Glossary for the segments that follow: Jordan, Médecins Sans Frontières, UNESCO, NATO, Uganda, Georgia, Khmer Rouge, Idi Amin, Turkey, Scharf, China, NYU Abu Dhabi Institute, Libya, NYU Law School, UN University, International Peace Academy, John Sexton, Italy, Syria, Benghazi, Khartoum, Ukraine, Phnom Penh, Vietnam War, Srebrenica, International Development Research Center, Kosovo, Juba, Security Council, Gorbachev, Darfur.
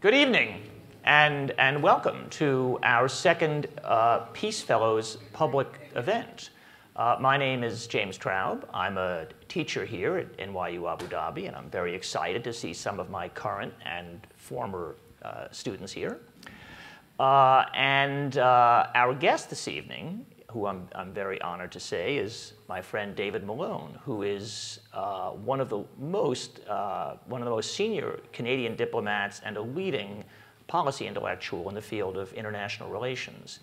Good evening, and welcome to our second Peace Fellows public event. My name is James Traub. I'm a teacher here at NYU Abu Dhabi, and I'm very excited to see some of my current and former students here. Our guest this evening, who I'm very honored to say, is my friend David Malone, who is one of the most senior Canadian diplomats and a leading policy intellectual in the field of international relations.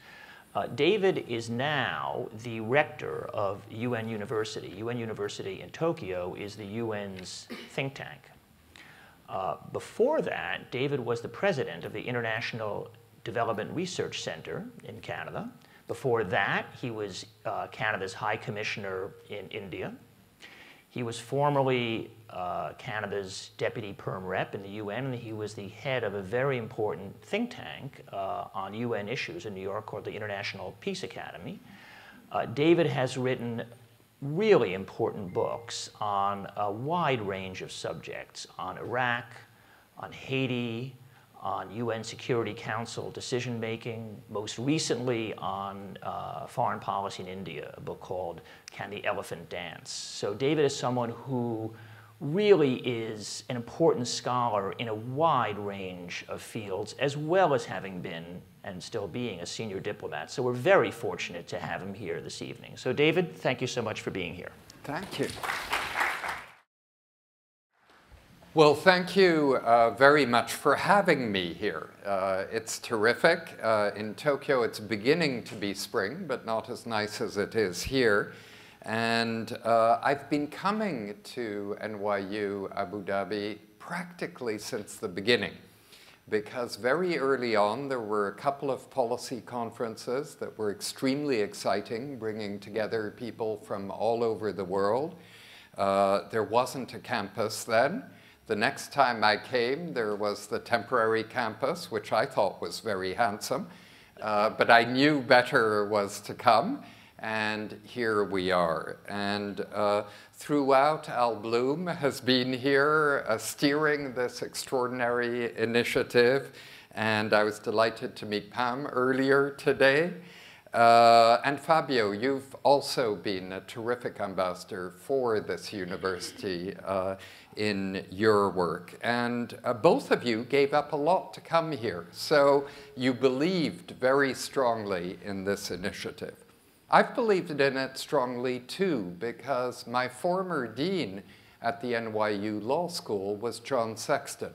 David is now the rector of UN University. UN University in Tokyo is the UN's think tank. Before that, David was the president of the International Development Research Center in Canada. Before that, he was Canada's High Commissioner in India. He was formerly Canada's Deputy Perm Rep in the UN, and he was the head of a very important think tank on UN issues in New York called the International Peace Academy. David has written really important books on a wide range of subjects, on Iraq, on Haiti, on UN Security Council decision-making, most recently on foreign policy in India, a book called Can the Elephant Dance? So David is someone who really is an important scholar in a wide range of fields, as well as having been and still being a senior diplomat. So we're very fortunate to have him here this evening. So David, thank you so much for being here. Thank you. Well, thank you very much for having me here. It's terrific. In Tokyo, it's beginning to be spring, but not as nice as it is here. And I've been coming to NYU Abu Dhabi practically since the beginning, because very early on, there were a couple of policy conferences that were extremely exciting, bringing together people from all over the world. There wasn't a campus then. The next time I came, there was the temporary campus, which I thought was very handsome, but I knew better was to come, and here we are. And throughout, Al Bloom has been here steering this extraordinary initiative, and I was delighted to meet Pam earlier today. And Fabio, you've also been a terrific ambassador for this university in your work. And both of you gave up a lot to come here. So you believed very strongly in this initiative. I've believed in it strongly too, because my former dean at the NYU Law School was John Sexton.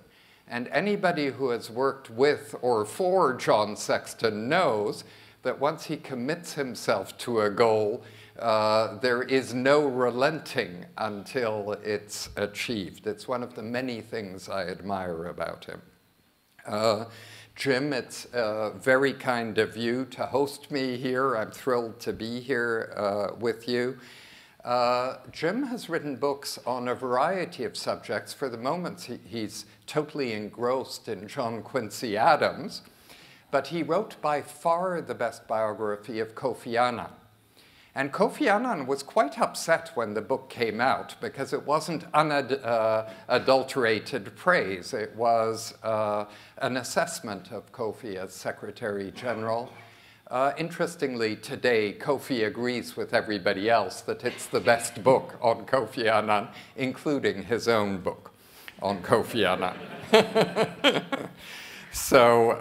And anybody who has worked with or for John Sexton knows that once he commits himself to a goal, there is no relenting until it's achieved. It's one of the many things I admire about him. Jim, it's very kind of you to host me here. I'm thrilled to be here with you. Jim has written books on a variety of subjects. For the moment, he's totally engrossed in John Quincy Adams. But he wrote by far the best biography of Kofi Annan. And Kofi Annan was quite upset when the book came out, because it wasn't unadulterated praise. It was an assessment of Kofi as Secretary General. Interestingly, today, Kofi agrees with everybody else that it's the best book on Kofi Annan, including his own book on Kofi Annan. So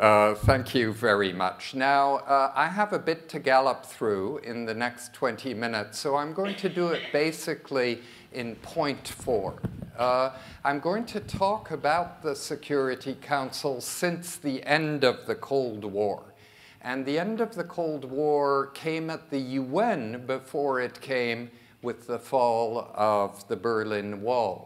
thank you very much. Now, I have a bit to gallop through in the next 20 minutes, so I'm going to do it basically in point four. I'm going to talk about the Security Council since the end of the Cold War. And the end of the Cold War came at the UN before it came with the fall of the Berlin Wall,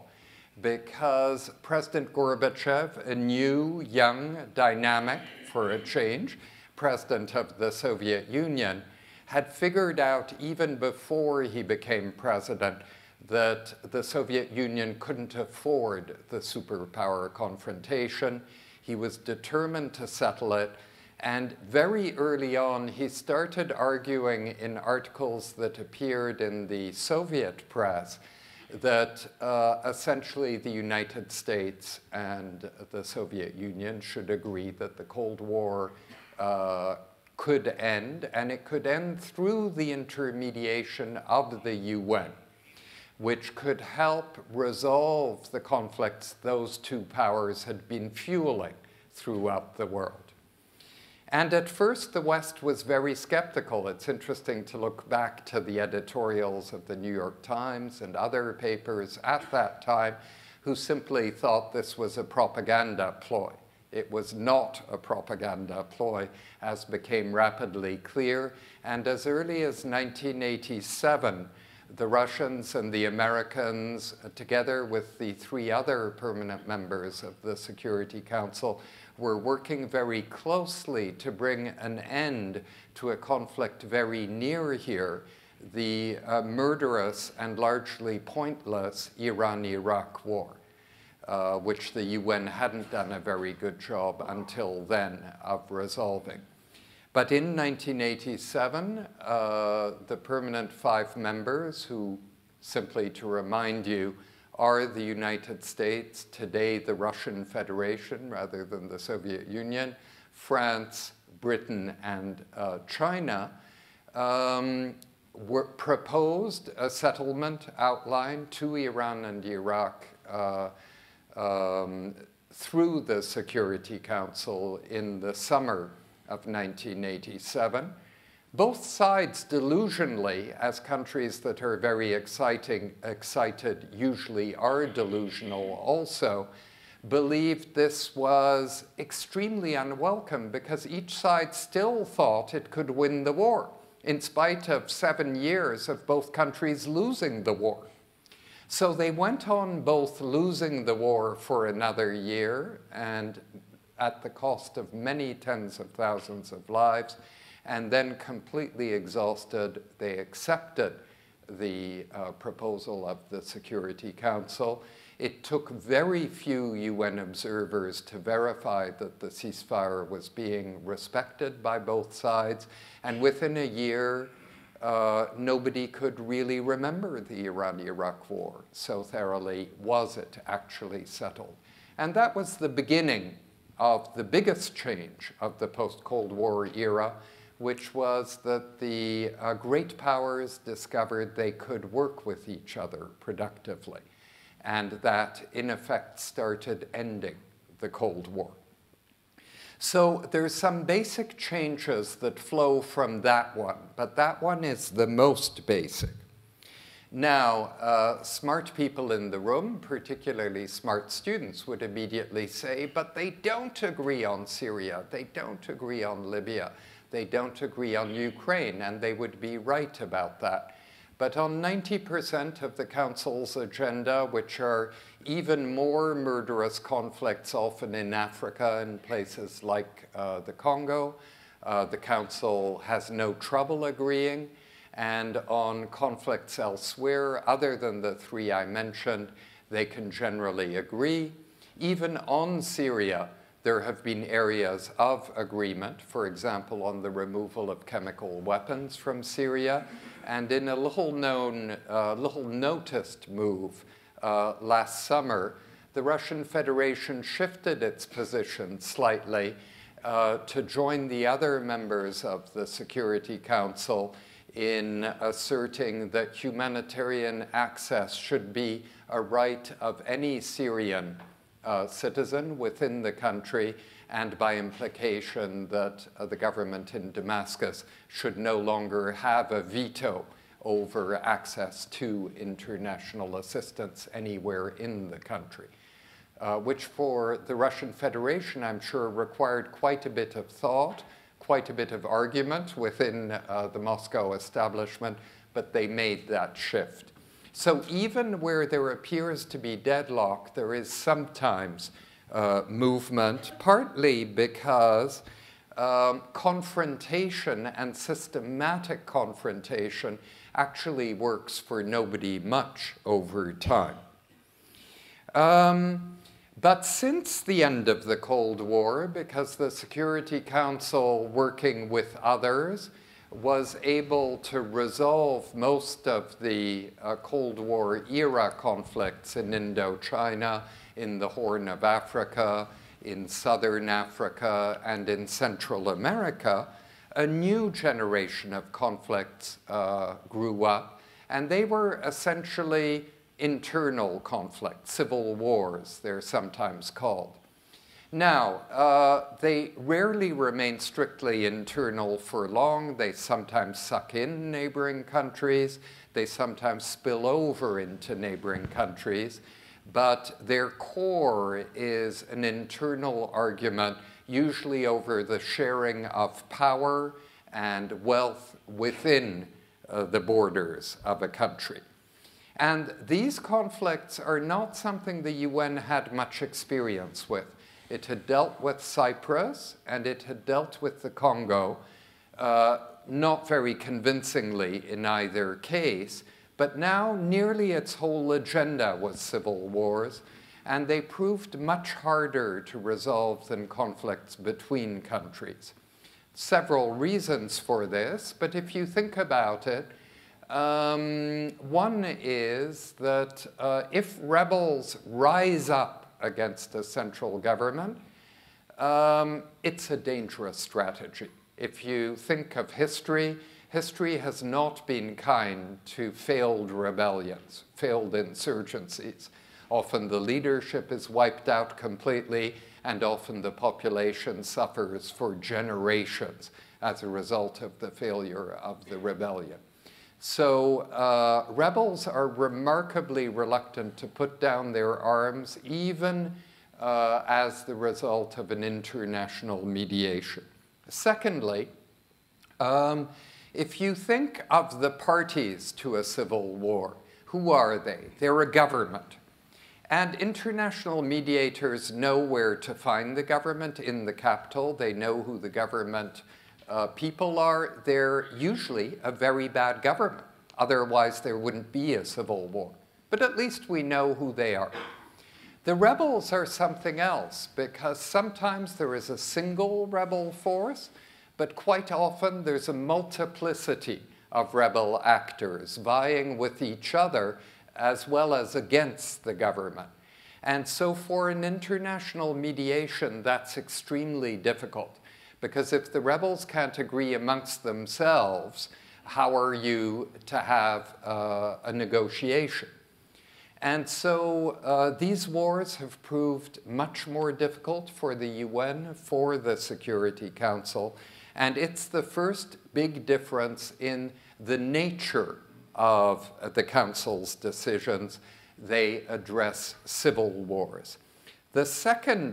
because President Gorbachev, a new, young, dynamic, for a change, president of the Soviet Union, had figured out even before he became president that the Soviet Union couldn't afford the superpower confrontation. He was determined to settle it. And very early on, he started arguing in articles that appeared in the Soviet press that essentially the United States and the Soviet Union should agree that the Cold War could end, and it could end through the intermediation of the UN, which could help resolve the conflicts those two powers had been fueling throughout the world. And at first, the West was very skeptical. It's interesting to look back to the editorials of the New York Times and other papers at that time who simply thought this was a propaganda ploy. It was not a propaganda ploy, as became rapidly clear. And as early as 1987, the Russians and the Americans, together with the three other permanent members of the Security Council, were working very closely to bring an end to a conflict very near here, the murderous and largely pointless Iran-Iraq War, which the UN hadn't done a very good job until then of resolving. But in 1987, the permanent five members, who, simply to remind you, are the United States, today the Russian Federation rather than the Soviet Union, France, Britain, and China, proposed a settlement outline to Iran and Iraq through the Security Council in the summer of 1987. Both sides delusionally, as countries that are very excited usually are delusional also, believed this was extremely unwelcome because each side still thought it could win the war, in spite of 7 years of both countries losing the war. So they went on both losing the war for another year, and at the cost of many tens of thousands of lives, and then completely exhausted, they accepted the proposal of the Security Council. It took very few UN observers to verify that the ceasefire was being respected by both sides, and within a year, nobody could really remember the Iran-Iraq War, so thoroughly was it actually settled. And that was the beginning of the biggest change of the post-Cold War era, which was that the great powers discovered they could work with each other productively, and that, in effect, started ending the Cold War. So there's some basic changes that flow from that one, but that one is the most basic. Now, smart people in the room, particularly smart students, would immediately say, but they don't agree on Syria, they don't agree on Libya, they don't agree on Ukraine, and they would be right about that. But on 90% of the Council's agenda, which are even more murderous conflicts, often in Africa and places like the Congo, the Council has no trouble agreeing. And on conflicts elsewhere, other than the three I mentioned, they can generally agree. Even on Syria, there have been areas of agreement, for example, on the removal of chemical weapons from Syria. And in a little-known, little-noticed move last summer, the Russian Federation shifted its position slightly to join the other members of the Security Council in asserting that humanitarian access should be a right of any Syrian citizen within the country, and by implication that the government in Damascus should no longer have a veto over access to international assistance anywhere in the country, which for the Russian Federation, I'm sure, required quite a bit of thought, quite a bit of argument within the Moscow establishment, but they made that shift. So even where there appears to be deadlock, there is sometimes movement, partly because confrontation and systematic confrontation actually works for nobody much over time. But since the end of the Cold War, because the Security Council, working with others, was able to resolve most of the Cold War era conflicts in Indochina, in the Horn of Africa, in Southern Africa, and in Central America, a new generation of conflicts grew up, and they were essentially internal conflicts, civil wars, they're sometimes called. Now, they rarely remain strictly internal for long. They sometimes suck in neighboring countries. They sometimes spill over into neighboring countries. But their core is an internal argument, usually over the sharing of power and wealth within the borders of a country. And these conflicts are not something the UN had much experience with. It had dealt with Cyprus, and it had dealt with the Congo, not very convincingly in either case, but now nearly its whole agenda was civil wars, and they proved much harder to resolve than conflicts between countries. Several reasons for this, but if you think about it, one is that if rebels rise up against a central government, it's a dangerous strategy. If you think of history, history has not been kind to failed rebellions, failed insurgencies. Often the leadership is wiped out completely, and often the population suffers for generations as a result of the failure of the rebellion. So rebels are remarkably reluctant to put down their arms, even as the result of an international mediation. Secondly, if you think of the parties to a civil war, who are they? They're a government. And international mediators know where to find the government in the capital. They know who the government people are. They're usually a very bad government. Otherwise, there wouldn't be a civil war. But at least we know who they are. The rebels are something else, because sometimes there is a single rebel force, but quite often there's a multiplicity of rebel actors vying with each other as well as against the government. And so for an international mediation, that's extremely difficult. Because if the rebels can't agree amongst themselves, how are you to have a negotiation? And so these wars have proved much more difficult for the UN, for the Security Council, and it's the first big difference in the nature of the Council's decisions. They address civil wars. The second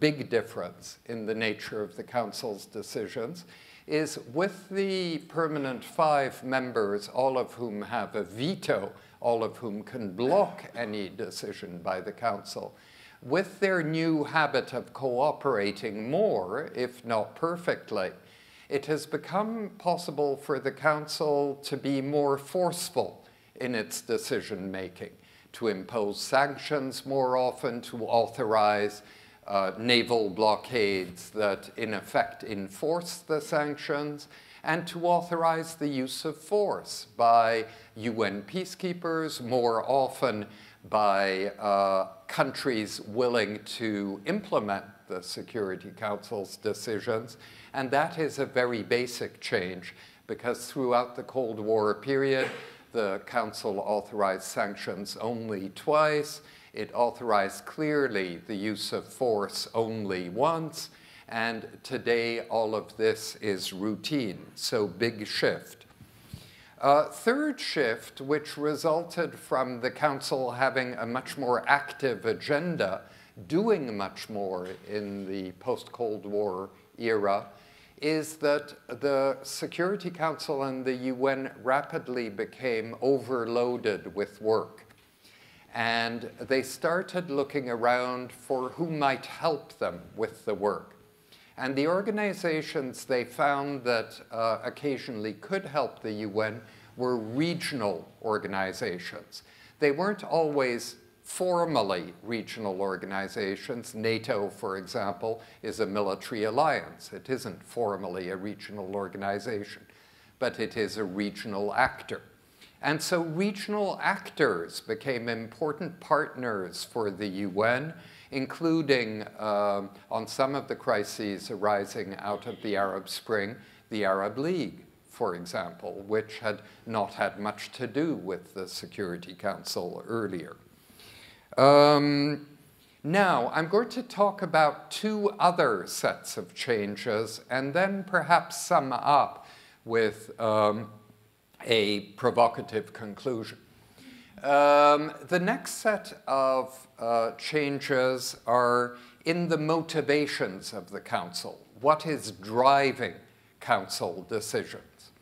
big difference in the nature of the Council's decisions is with the permanent five members, all of whom have a veto, all of whom can block any decision by the Council, with their new habit of cooperating more, if not perfectly, it has become possible for the Council to be more forceful in its decision-making, to impose sanctions more often, to authorize naval blockades that in effect enforce the sanctions, and to authorize the use of force by UN peacekeepers, more often by countries willing to implement the Security Council's decisions. And that is a very basic change, because throughout the Cold War period, the Council authorized sanctions only twice. It authorized clearly the use of force only once. And today, all of this is routine. So big shift. Third shift, which resulted from the Council having a much more active agenda, doing much more in the post-Cold War era, is that the Security Council and the UN rapidly became overloaded with work. And they started looking around for who might help them with the work. And the organizations they found that occasionally could help the UN were regional organizations. They weren't always formally regional organizations. NATO, for example, is a military alliance. It isn't formally a regional organization. but it is a regional actor. And so regional actors became important partners for the UN, including on some of the crises arising out of the Arab Spring, the Arab League, for example, which had not had much to do with the Security Council earlier. Now, I'm going to talk about two other sets of changes and then perhaps sum up with a provocative conclusion. The next set of changes are in the motivations of the Council. What is driving Council decisions?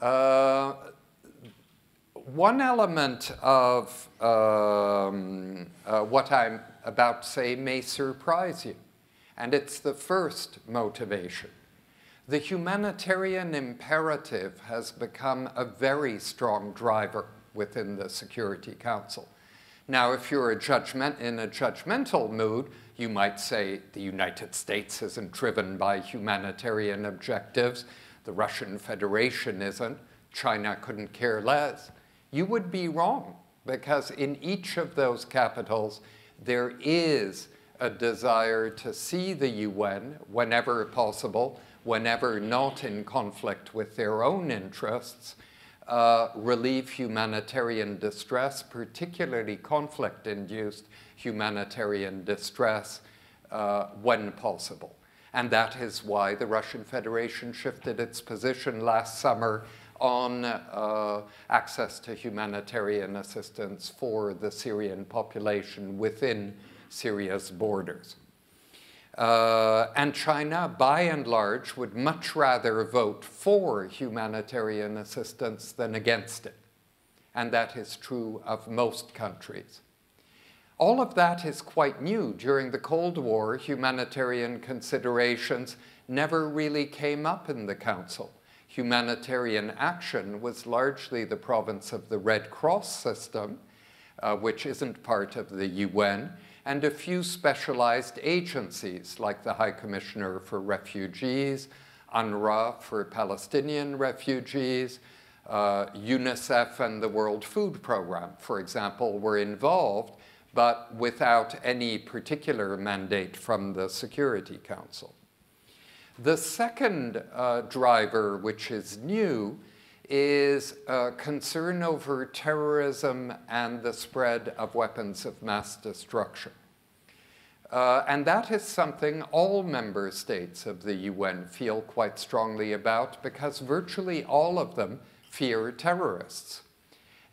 One element of what I'm about to say may surprise you, and it's the first motivation. The humanitarian imperative has become a very strong driver within the Security Council. Now, if you're in a judgmental mood, you might say the United States isn't driven by humanitarian objectives, the Russian Federation isn't, China couldn't care less. You would be wrong, because in each of those capitals, there is a desire to see the UN, whenever possible, whenever not in conflict with their own interests, relieve humanitarian distress, particularly conflict-induced humanitarian distress when possible. And that is why the Russian Federation shifted its position last summer on access to humanitarian assistance for the Syrian population within Syria's borders. And China, by and large, would much rather vote for humanitarian assistance than against it. And that is true of most countries. All of that is quite new. During the Cold War, humanitarian considerations never really came up in the Council. Humanitarian action was largely the province of the Red Cross system, which isn't part of the UN, and a few specialized agencies like the High Commissioner for Refugees, UNRWA for Palestinian refugees, UNICEF and the World Food Programme, for example, were involved, but without any particular mandate from the Security Council. The second driver, which is new, is concern over terrorism and the spread of weapons of mass destruction. And that is something all member states of the UN feel quite strongly about, because virtually all of them fear terrorists.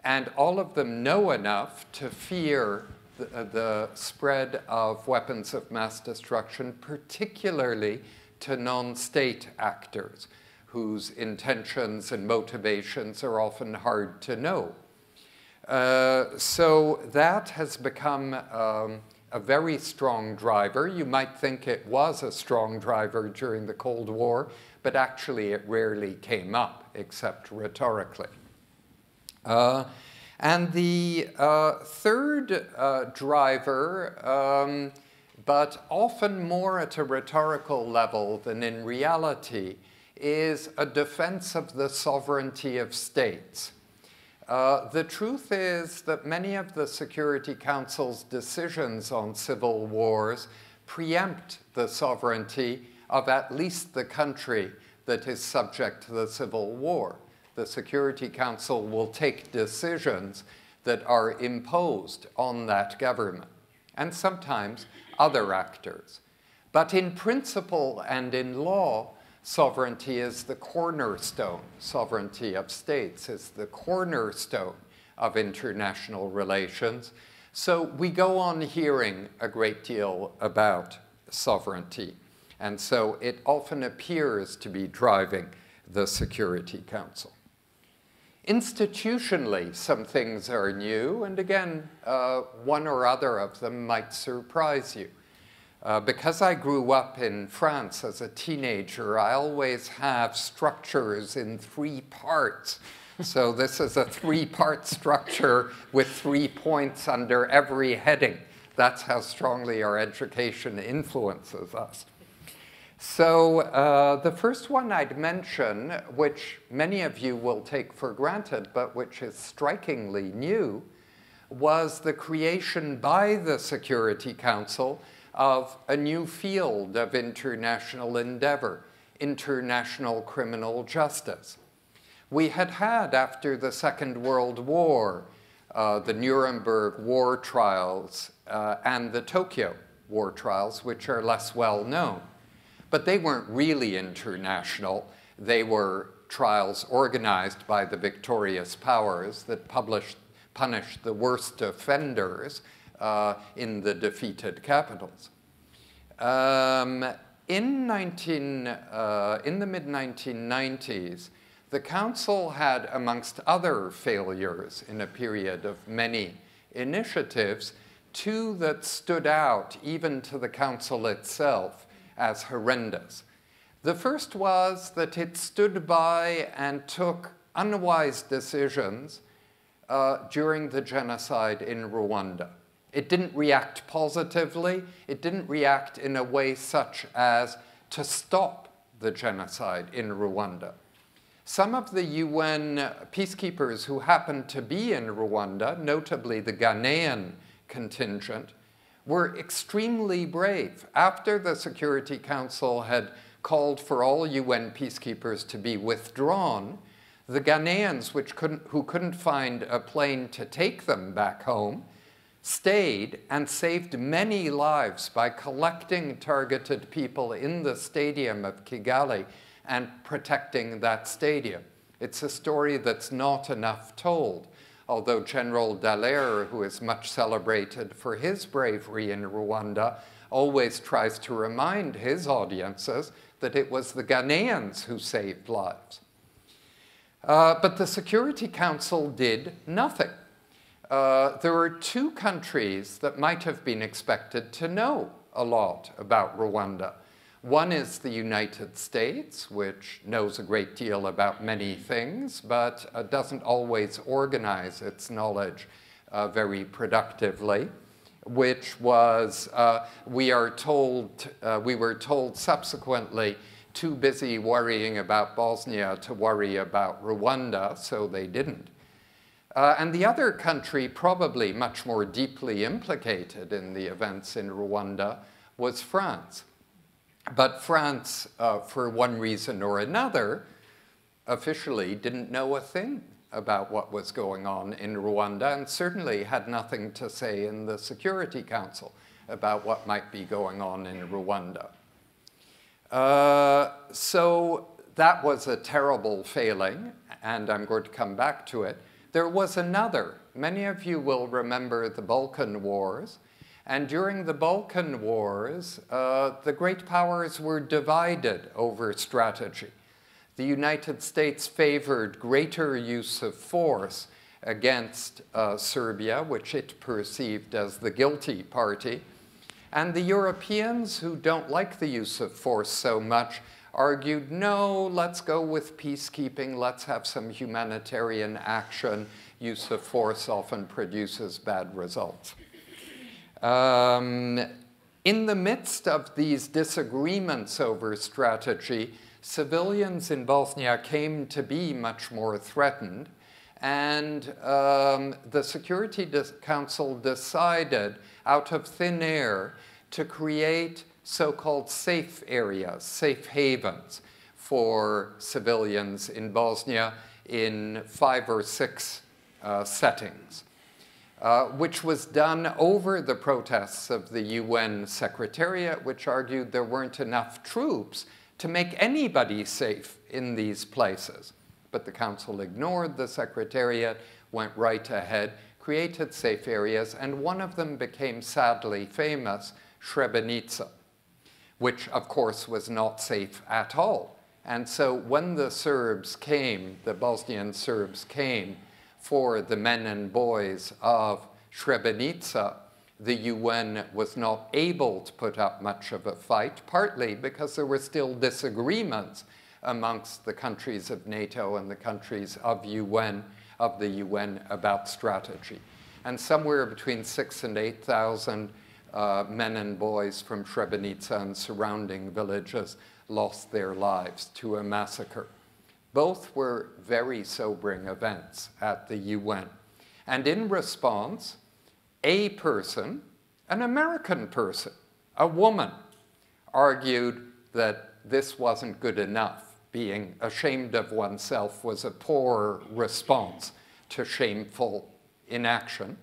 And all of them know enough to fear the spread of weapons of mass destruction, particularly to non-state actors, whose intentions and motivations are often hard to know. So that has become a very strong driver. You might think it was a strong driver during the Cold War, but actually it rarely came up, except rhetorically. And the third driver, but often more at a rhetorical level than in reality, is a defense of the sovereignty of states. The truth is that many of the Security Council's decisions on civil wars preempt the sovereignty of at least the country that is subject to the civil war. The Security Council will take decisions that are imposed on that government, and sometimes other actors. But in principle and in law, sovereignty is the cornerstone. Sovereignty of states is the cornerstone of international relations. So we go on hearing a great deal about sovereignty. And so it often appears to be driving the Security Council. Institutionally, some things are new. And again, one or other of them might surprise you. Because I grew up in France as a teenager, I always have structures in three parts. So this is a three-part structure with 3 points under every heading. That's how strongly our education influences us. So the first one I'd mention, which many of you will take for granted, but which is strikingly new, was the creation by the Security Council of a new field of international endeavor, international criminal justice. We had had, after the Second World War, the Nuremberg War Trials and the Tokyo War Trials, which are less well known. But they weren't really international. They were trials organized by the victorious powers that punished the worst offenders in the defeated capitals. In the mid-1990s, the Council had, amongst other failures in a period of many initiatives, two that stood out, even to the Council itself, as horrendous. The first was that it stood by and took unwise decisions during the genocide in Rwanda. It didn't react positively. It didn't react in a way such as to stop the genocide in Rwanda. Some of the UN peacekeepers who happened to be in Rwanda, notably the Ghanaian contingent, were extremely brave. After the Security Council had called for all UN peacekeepers to be withdrawn, the Ghanaians, who couldn't find a plane to take them back home, stayed and saved many lives by collecting targeted people in the stadium of Kigali and protecting that stadium. It's a story that's not enough told. Although General Dallaire, who is much celebrated for his bravery in Rwanda, always tries to remind his audiences that it was the Ghanaians who saved lives. But the Security Council did nothing. There were two countries that might have been expected to know a lot about Rwanda. One is the United States, which knows a great deal about many things, but doesn't always organize its knowledge very productively, which was, we were told subsequently, too busy worrying about Bosnia to worry about Rwanda, so they didn't. And the other country probably much more deeply implicated in the events in Rwanda was France. But France, for one reason or another, officially didn't know a thing about what was going on in Rwanda, and certainly had nothing to say in the Security Council about what might be going on in Rwanda. So that was a terrible failing, and I'm going to come back to it. There was another. Many of you will remember the Balkan Wars. And during the Balkan Wars, the great powers were divided over strategy. The United States favored greater use of force against Serbia, which it perceived as the guilty party. And the Europeans, who don't like the use of force so much, argued, no, let's go with peacekeeping, let's have some humanitarian action. Use of force often produces bad results. In the midst of these disagreements over strategy, civilians in Bosnia came to be much more threatened, and the Security Council decided, out of thin air, to create so-called safe areas, safe havens, for civilians in Bosnia in 5 or 6 settings. Which was done over the protests of the UN Secretariat, which argued there weren't enough troops to make anybody safe in these places. But the Council ignored the Secretariat, went right ahead, created safe areas, and one of them became sadly famous, Srebrenica, which of course was not safe at all. And so when the Serbs came, the Bosnian Serbs came, for the men and boys of Srebrenica, the UN was not able to put up much of a fight, partly because there were still disagreements amongst the countries of NATO and the countries of the UN about strategy. And somewhere between 6,000 and 8,000 men and boys from Srebrenica and surrounding villages lost their lives to a massacre. Both were very sobering events at the UN. And in response, a person, an American person, a woman, argued that this wasn't good enough. Being ashamed of oneself was a poor response to shameful inaction.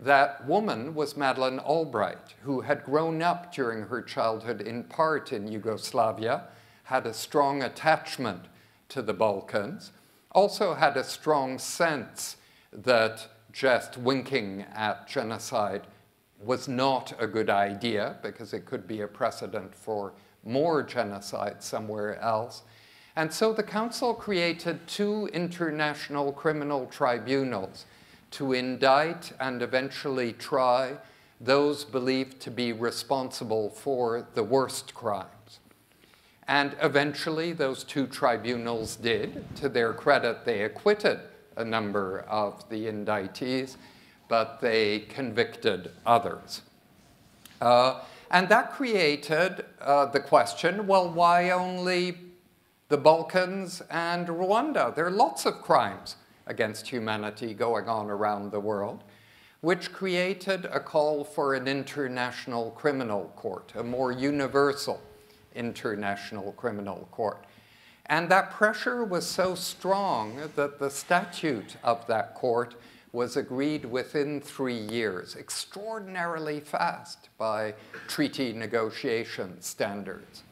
That woman was Madeleine Albright, who had grown up during her childhood in part in Yugoslavia, had a strong attachment to the Balkans, also had a strong sense that just winking at genocide was not a good idea because it could be a precedent for more genocide somewhere else. And so the Council created two international criminal tribunals to indict and eventually try those believed to be responsible for the worst crimes. And eventually those two tribunals did. To their credit, they acquitted a number of the indictees, but they convicted others. And that created the question, well, why only the Balkans and Rwanda? There are lots of crimes against humanity going on around the world, which created a call for an international criminal court, a more universal international criminal court. And that pressure was so strong that the statute of that court was agreed within 3 years, extraordinarily fast by treaty negotiation standards.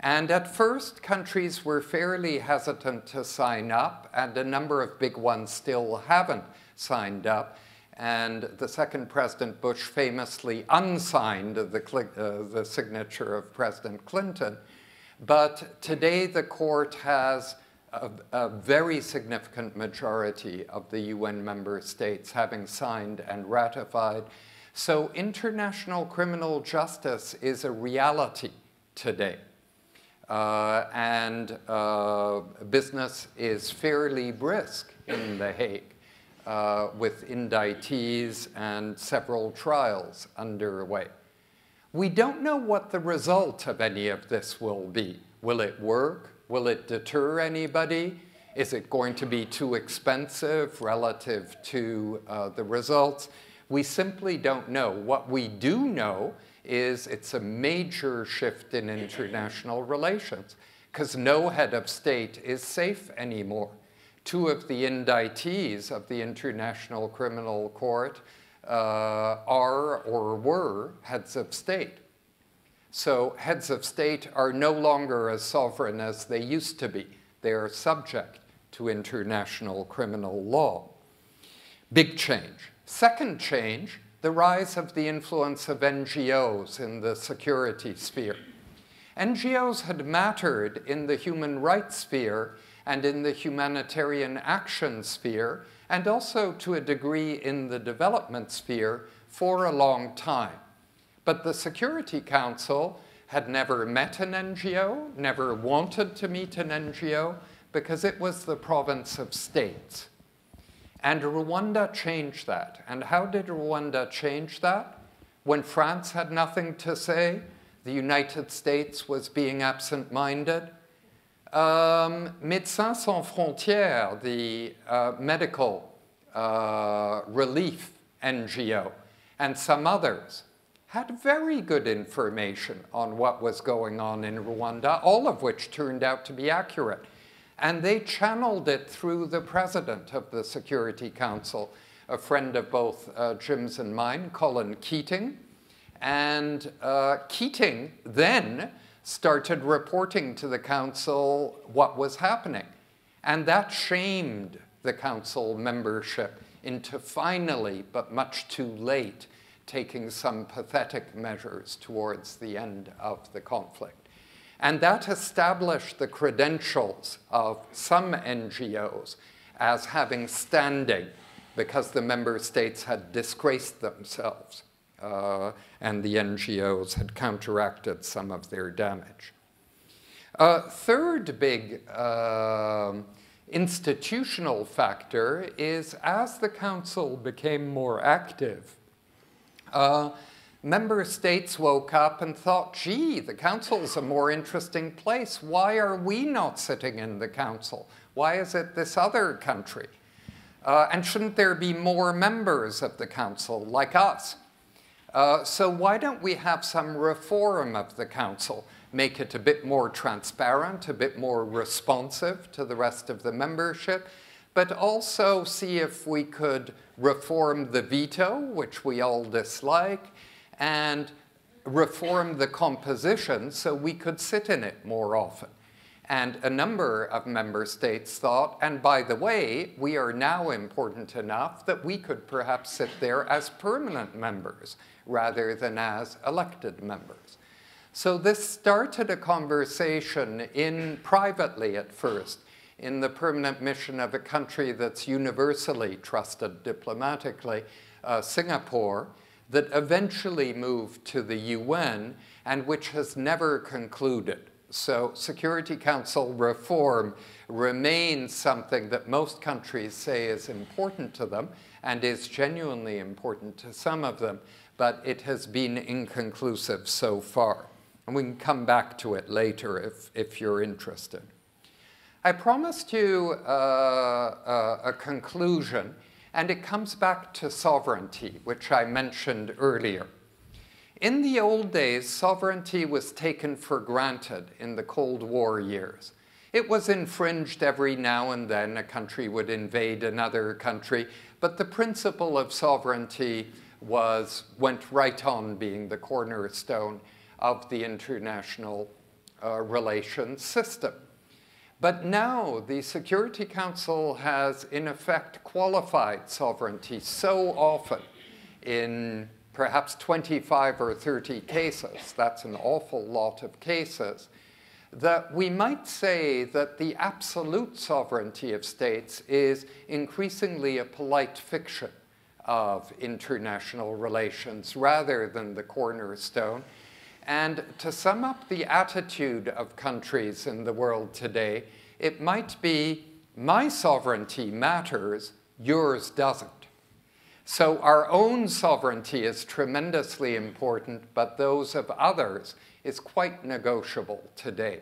And at first, countries were fairly hesitant to sign up, and a number of big ones still haven't signed up. And the second President Bush famously unsigned the signature of President Clinton. But today, the court has a very significant majority of the UN member states having signed and ratified. So international criminal justice is a reality today. Business is fairly brisk in The Hague with indictees and several trials underway. We don't know what the result of any of this will be. Will it work? Will it deter anybody? Is it going to be too expensive relative to the results? We simply don't know. What we do know is it's a major shift in international relations because no head of state is safe anymore. Two of the indictees of the International Criminal Court are or were heads of state. So heads of state are no longer as sovereign as they used to be. They are subject to international criminal law. Big change. Second change, the rise of the influence of NGOs in the security sphere. NGOs had mattered in the human rights sphere and in the humanitarian action sphere, and also to a degree in the development sphere for a long time. But the Security Council had never met an NGO, never wanted to meet an NGO, because it was the province of states. And Rwanda changed that. And how did Rwanda change that? When France had nothing to say, the United States was being absent-minded. Médecins Sans Frontières, the medical relief NGO, and some others, had very good information on what was going on in Rwanda, all of which turned out to be accurate. And they channeled it through the president of the Security Council, a friend of both Jim's and mine, Colin Keating. And Keating then started reporting to the council what was happening. And that shamed the council membership into finally, but much too late, taking some pathetic measures towards the end of the conflict. And that established the credentials of some NGOs as having standing because the member states had disgraced themselves and the NGOs had counteracted some of their damage. Third big institutional factor is as the Council became more active, member states woke up and thought, gee, the council's a more interesting place. Why are we not sitting in the council? Why is it this other country? And shouldn't there be more members of the council like us? So why don't we have some reform of the council? Make it a bit more transparent, a bit more responsive to the rest of the membership, but also see if we could reform the veto, which we all dislike, and reform the composition so we could sit in it more often. And a number of member states thought, and by the way, we are now important enough that we could perhaps sit there as permanent members rather than as elected members. So this started a conversation privately at first in the permanent mission of a country that's universally trusted diplomatically, Singapore, that eventually moved to the UN and which has never concluded. So Security Council reform remains something that most countries say is important to them and is genuinely important to some of them, but it has been inconclusive so far. And we can come back to it later if you're interested. I promised you a conclusion, and it comes back to sovereignty, which I mentioned earlier. In the old days, sovereignty was taken for granted in the Cold War years. It was infringed every now and then. A country would invade another country, but the principle of sovereignty went right on being the cornerstone of the international relations system. But now the Security Council has, in effect, qualified sovereignty so often in perhaps 25 or 30 cases, that's an awful lot of cases, that we might say that the absolute sovereignty of states is increasingly a polite fiction of international relations rather than the cornerstone. And to sum up the attitude of countries in the world today, it might be, my sovereignty matters, yours doesn't. So our own sovereignty is tremendously important, but those of others is quite negotiable today.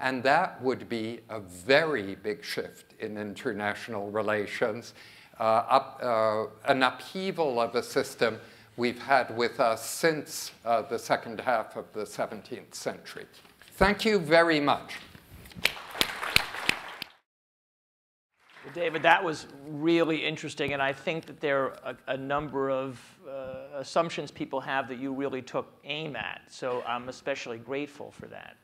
And that would be a very big shift in international relations, an upheaval of a system we've had with us since the second half of the 17th century. Thank you very much. Well, David, that was really interesting, and I think that there are a number of assumptions people have that you really took aim at, so I'm especially grateful for that.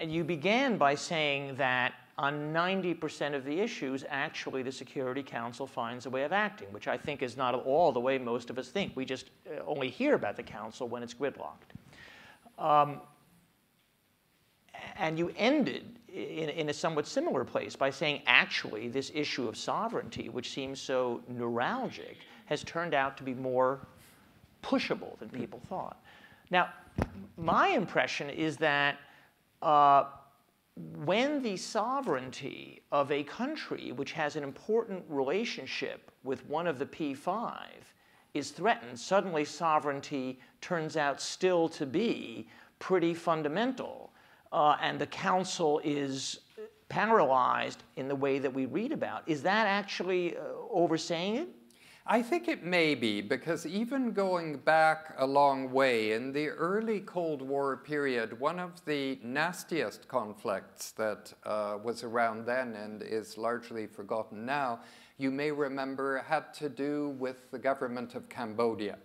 And you began by saying that on 90% of the issues, actually, the Security Council finds a way of acting, which I think is not at all the way most of us think. We just only hear about the Council when it's gridlocked. And you ended in a somewhat similar place by saying, actually, this issue of sovereignty, which seems so neuralgic, has turned out to be more pushable than people thought. Now, my impression is that when the sovereignty of a country which has an important relationship with one of the P5 is threatened, suddenly sovereignty turns out still to be pretty fundamental, and the council is paralyzed in the way that we read about. Is that actually oversaying it? I think it may be, because even going back a long way, in the early Cold War period, one of the nastiest conflicts that was around then and is largely forgotten now, you may remember, had to do with the government of Cambodia.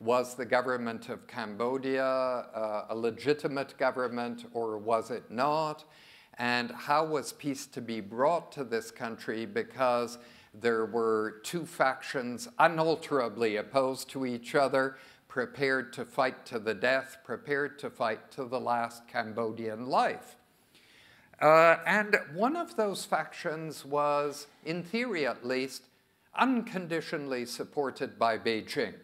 Was the government of Cambodia a legitimate government, or was it not? And how was peace to be brought to this country, because there were two factions unalterably opposed to each other, prepared to fight to the death, prepared to fight to the last Cambodian life. And one of those factions was, in theory at least, unconditionally supported by Beijing,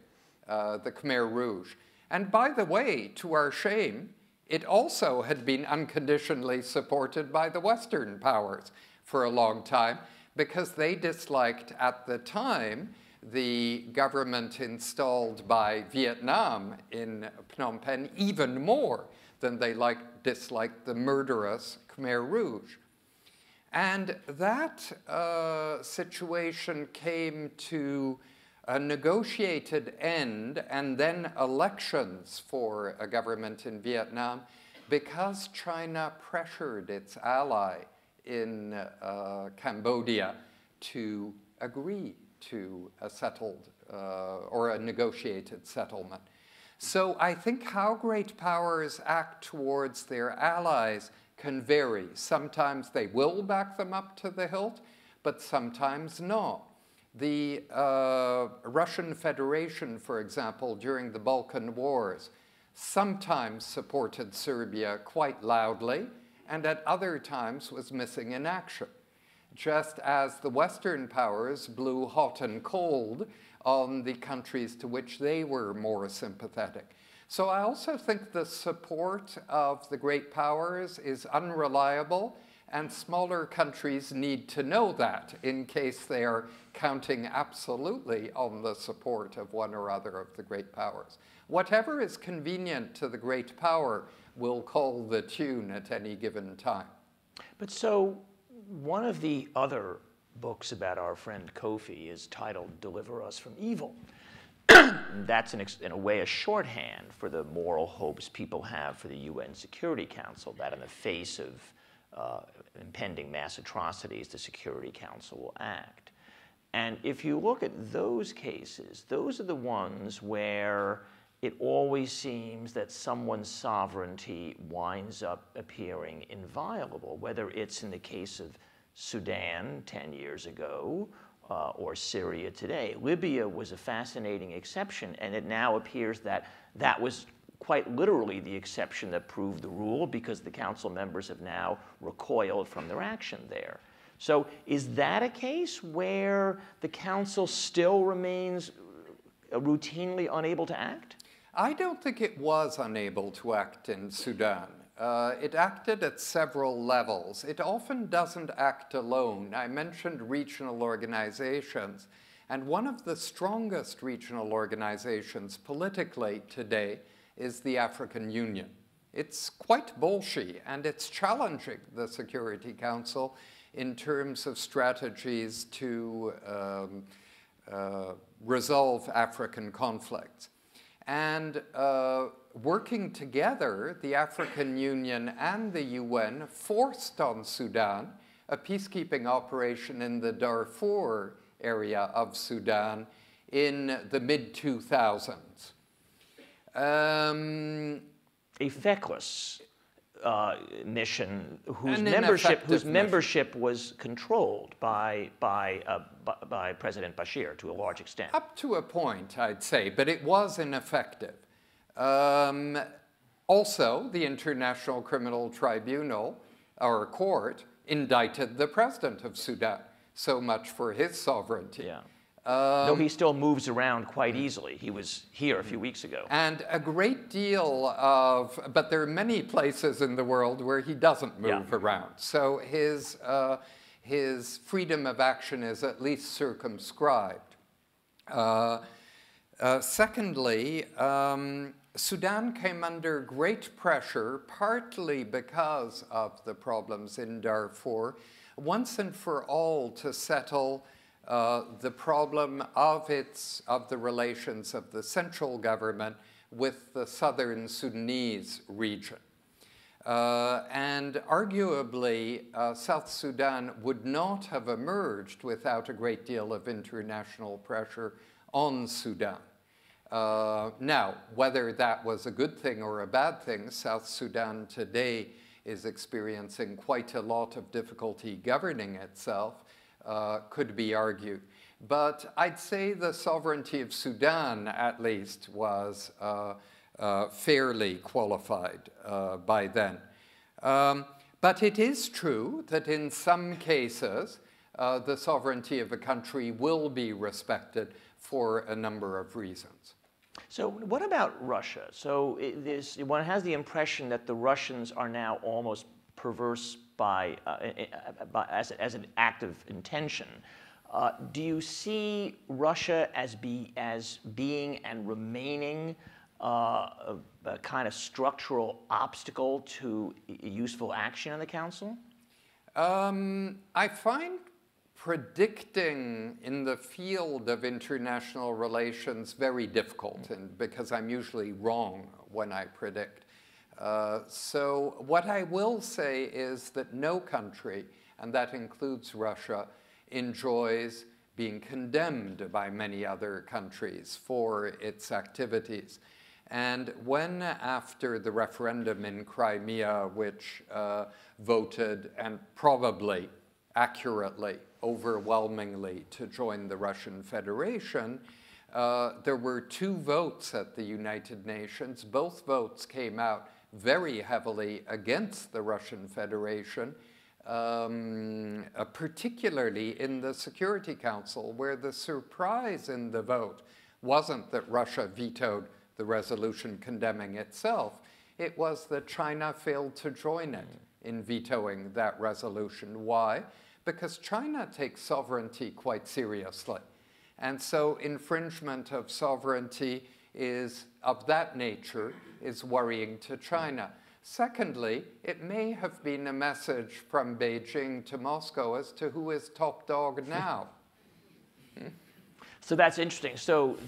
the Khmer Rouge. And by the way, to our shame, it also had been unconditionally supported by the Western powers for a long time, because they disliked at the time the government installed by Vietnam in Phnom Penh even more than they disliked the murderous Khmer Rouge. And that situation came to a negotiated end and then elections for a government in Vietnam because China pressured its ally in Cambodia to agree to a settled or a negotiated settlement. So I think how great powers act towards their allies can vary. Sometimes they will back them up to the hilt, but sometimes not. The Russian Federation, for example, during the Balkan Wars, sometimes supported Serbia quite loudly, and at other times was missing in action. Just as the Western powers blew hot and cold on the countries to which they were more sympathetic. So I also think the support of the great powers is unreliable, and smaller countries need to know that in case they are counting absolutely on the support of one or other of the great powers. Whatever is convenient to the great power will call the tune at any given time. But so one of the other books about our friend Kofi is titled "Deliver Us from Evil." That's, in a way, a shorthand for the moral hopes people have for the UN Security Council, that in the face of impending mass atrocities, the Security Council will act. And if you look at those cases, those are the ones where it always seems that someone's sovereignty winds up appearing inviolable, whether it's in the case of Sudan 10 years ago, or Syria today. Libya was a fascinating exception, and it now appears that that was quite literally the exception that proved the rule because the council members have now recoiled from their action there. So is that a case where the council still remains routinely unable to act? I don't think it was unable to act in Sudan. It acted at several levels. It often doesn't act alone. I mentioned regional organizations, and one of the strongest regional organizations politically today is the African Union. It's quite bolshy, and it's challenging the Security Council in terms of strategies to resolve African conflicts. And working together, the African Union and the UN forced on Sudan a peacekeeping operation in the Darfur area of Sudan in the mid-2000s. A feckless mission whose membership was controlled by President Bashir to a large extent. Up to a point, I'd say, but it was ineffective. Also, the International Criminal Tribunal, or court, indicted the president of Sudan. So much for his sovereignty. Yeah. Though he still moves around quite easily. He was here a few weeks ago. And a great deal of, but there are many places in the world where he doesn't move around. So his freedom of action is at least circumscribed. Secondly, Sudan came under great pressure, partly because of the problems in Darfur, once and for all to settle the problem of the relations of the central government with the southern Sudanese region. And arguably, South Sudan would not have emerged without a great deal of international pressure on Sudan. Now, whether that was a good thing or a bad thing, South Sudan today is experiencing quite a lot of difficulty governing itself, could be argued. But I'd say the sovereignty of Sudan, at least, was fairly qualified by then. But it is true that in some cases, the sovereignty of a country will be respected for a number of reasons. So what about Russia? So one has the impression that the Russians are now almost perverse by, as an act of intention, Do you see Russia as being and remaining a kind of structural obstacle to useful action on the Council? I find predicting in the field of international relations very difficult, and because I'm usually wrong when I predict. So what I will say is that no country, and that includes Russia, enjoys being condemned by many other countries for its activities. And when, after the referendum in Crimea, which voted, and probably accurately, overwhelmingly, to join the Russian Federation, there were two votes at the United Nations. Both votes came out very heavily against the Russian Federation, particularly in the Security Council, where the surprise in the vote wasn't that Russia vetoed the resolution condemning itself, it was that China failed to join it in vetoing that resolution. Why? Because China takes sovereignty quite seriously. And so infringement of sovereignty is, of that nature, is worrying to China. Secondly, it may have been a message from Beijing to Moscow as to who is top dog now. So that's interesting. So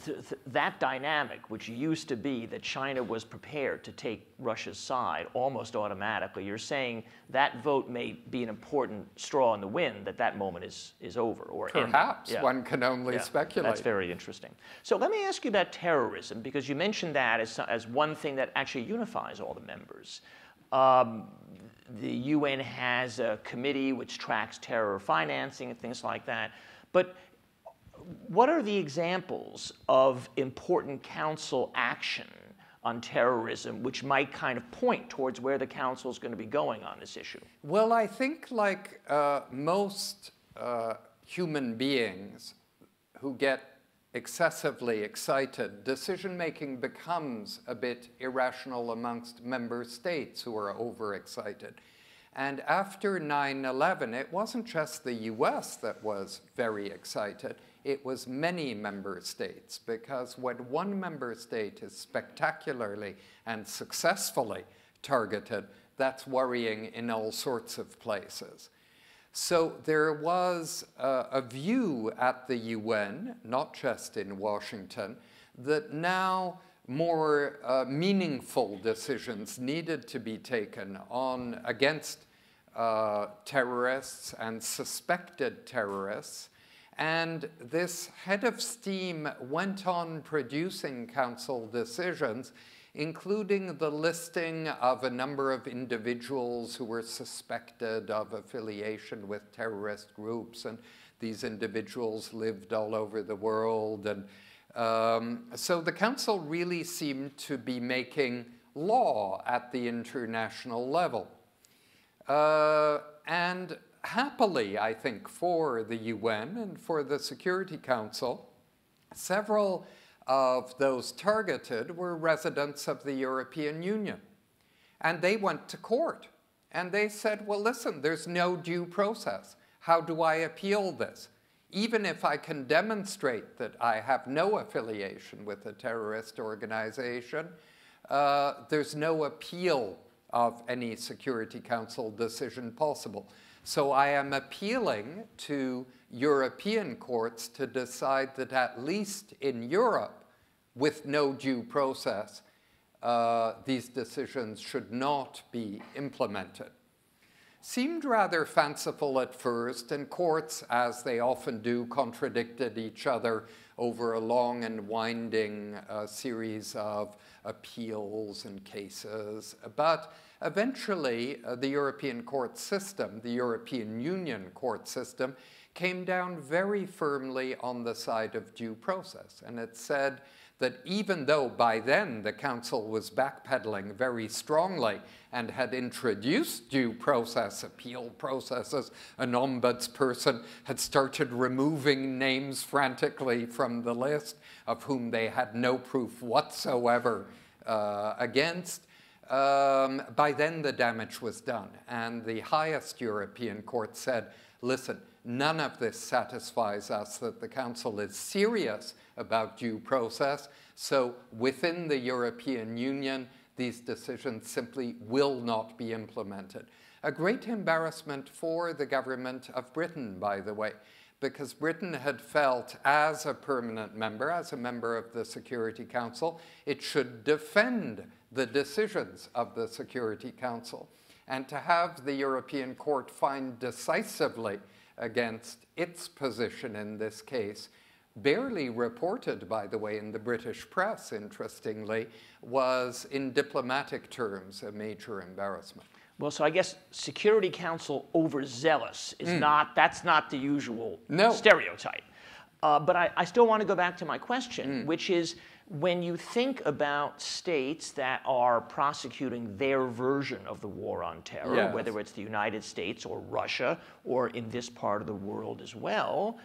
that dynamic, which used to be that China was prepared to take Russia's side almost automatically, you're saying that vote may be an important straw in the wind, that moment is over. Or perhaps. Yeah. One can only speculate. That's very interesting. So let me ask you about terrorism, because you mentioned that as one thing that actually unifies all the members. The UN has a committee which tracks terror financing and things like that. But what are the examples of important council action on terrorism which might kind of point towards where the council is going to be going on this issue? Well, I think like most human beings who get excessively excited, decision-making becomes a bit irrational amongst member states who are overexcited. And after 9/11, it wasn't just the US that was very excited. It was many member states, because when one member state is spectacularly and successfully targeted, that's worrying in all sorts of places. So there was a view at the UN, not just in Washington, that now more meaningful decisions needed to be taken against terrorists and suspected terrorists. And this head of steam went on producing council decisions, including the listing of a number of individuals who were suspected of affiliation with terrorist groups. And these individuals lived all over the world. And so the council really seemed to be making law at the international level. And happily, I think, for the UN and for the Security Council, several of those targeted were residents of the European Union. And they went to court. And they said, well, listen, there's no due process. How do I appeal this? Even if I can demonstrate that I have no affiliation with a terrorist organization, there's no appeal of any Security Council decision possible. So I am appealing to European courts to decide that at least in Europe, with no due process, these decisions should not be implemented. Seemed rather fanciful at first, and courts, as they often do, contradicted each other over a long and winding series of appeals and cases. But eventually, the European court system, the European Union court system, came down very firmly on the side of due process. And it said that even though by then the Council was backpedaling very strongly and had introduced due process, appeal processes, an ombudsperson had started removing names frantically from the list of whom they had no proof whatsoever against, by then the damage was done. And the highest European court said, listen, none of this satisfies us that the Council is serious about due process. So within the European Union, these decisions simply will not be implemented. A great embarrassment for the government of Britain, by the way, because Britain had felt as a permanent member, as a member of the Security Council, it should defend the decisions of the Security Council. And to have the European Court find decisively against its position in this case, barely reported, by the way, in the British press, interestingly, was in diplomatic terms a major embarrassment. Well, so I guess Security Council overzealous is not, that's not the usual stereotype. But I still want to go back to my question, which is when you think about states that are prosecuting their version of the war on terror, whether it's the United States or Russia or in this part of the world as well,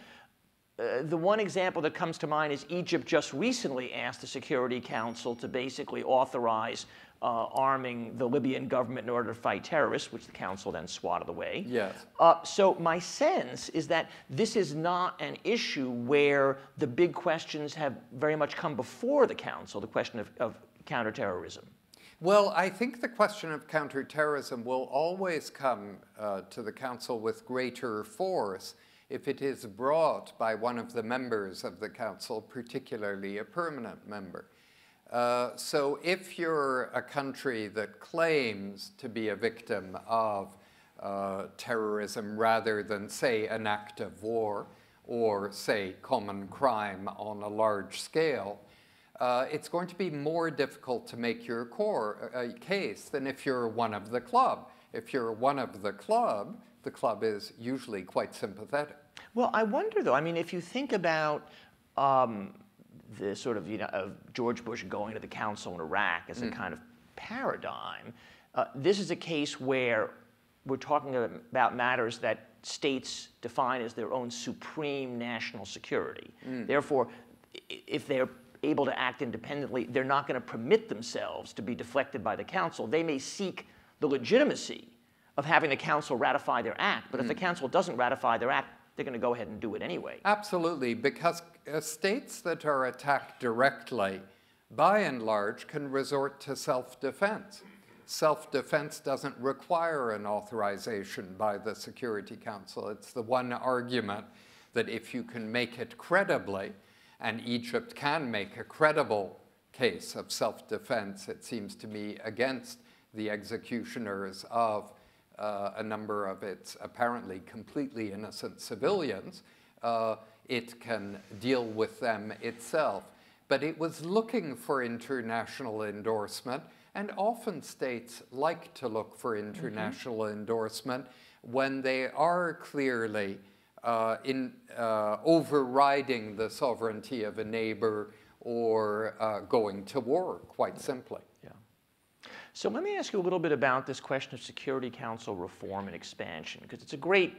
the one example that comes to mind is Egypt just recently asked the Security Council to basically authorize arming the Libyan government in order to fight terrorists, which the council then swatted away. So my sense is that this is not an issue where the big questions have very much come before the council, the question of counterterrorism. Well, I think the question of counterterrorism will always come to the council with greater force if it is brought by one of the members of the council, particularly a permanent member. So if you're a country that claims to be a victim of terrorism rather than, say, an act of war or, say, common crime on a large scale, it's going to be more difficult to make your case than if you're one of the club. If you're one of the club is usually quite sympathetic. Well, I wonder, though, I mean, if you think about the sort of, you know, of George Bush going to the council in Iraq as a kind of paradigm. This is a case where we're talking about matters that states define as their own supreme national security. Therefore, if they're able to act independently, they're not going to permit themselves to be deflected by the council. They may seek the legitimacy of having the council ratify their act, but if the council doesn't ratify their act, they're going to go ahead and do it anyway. Absolutely, because states that are attacked directly, by and large, can resort to self-defense. Self-defense doesn't require an authorization by the Security Council. It's the one argument that if you can make it credibly, and Egypt can make a credible case of self-defense, it seems to me, against the executioners of a number of its apparently completely innocent civilians, it can deal with them itself. But it was looking for international endorsement, and often states like to look for international endorsement when they are clearly overriding the sovereignty of a neighbor or going to war, quite simply. So let me ask you a little bit about this question of Security Council reform and expansion, because it's a great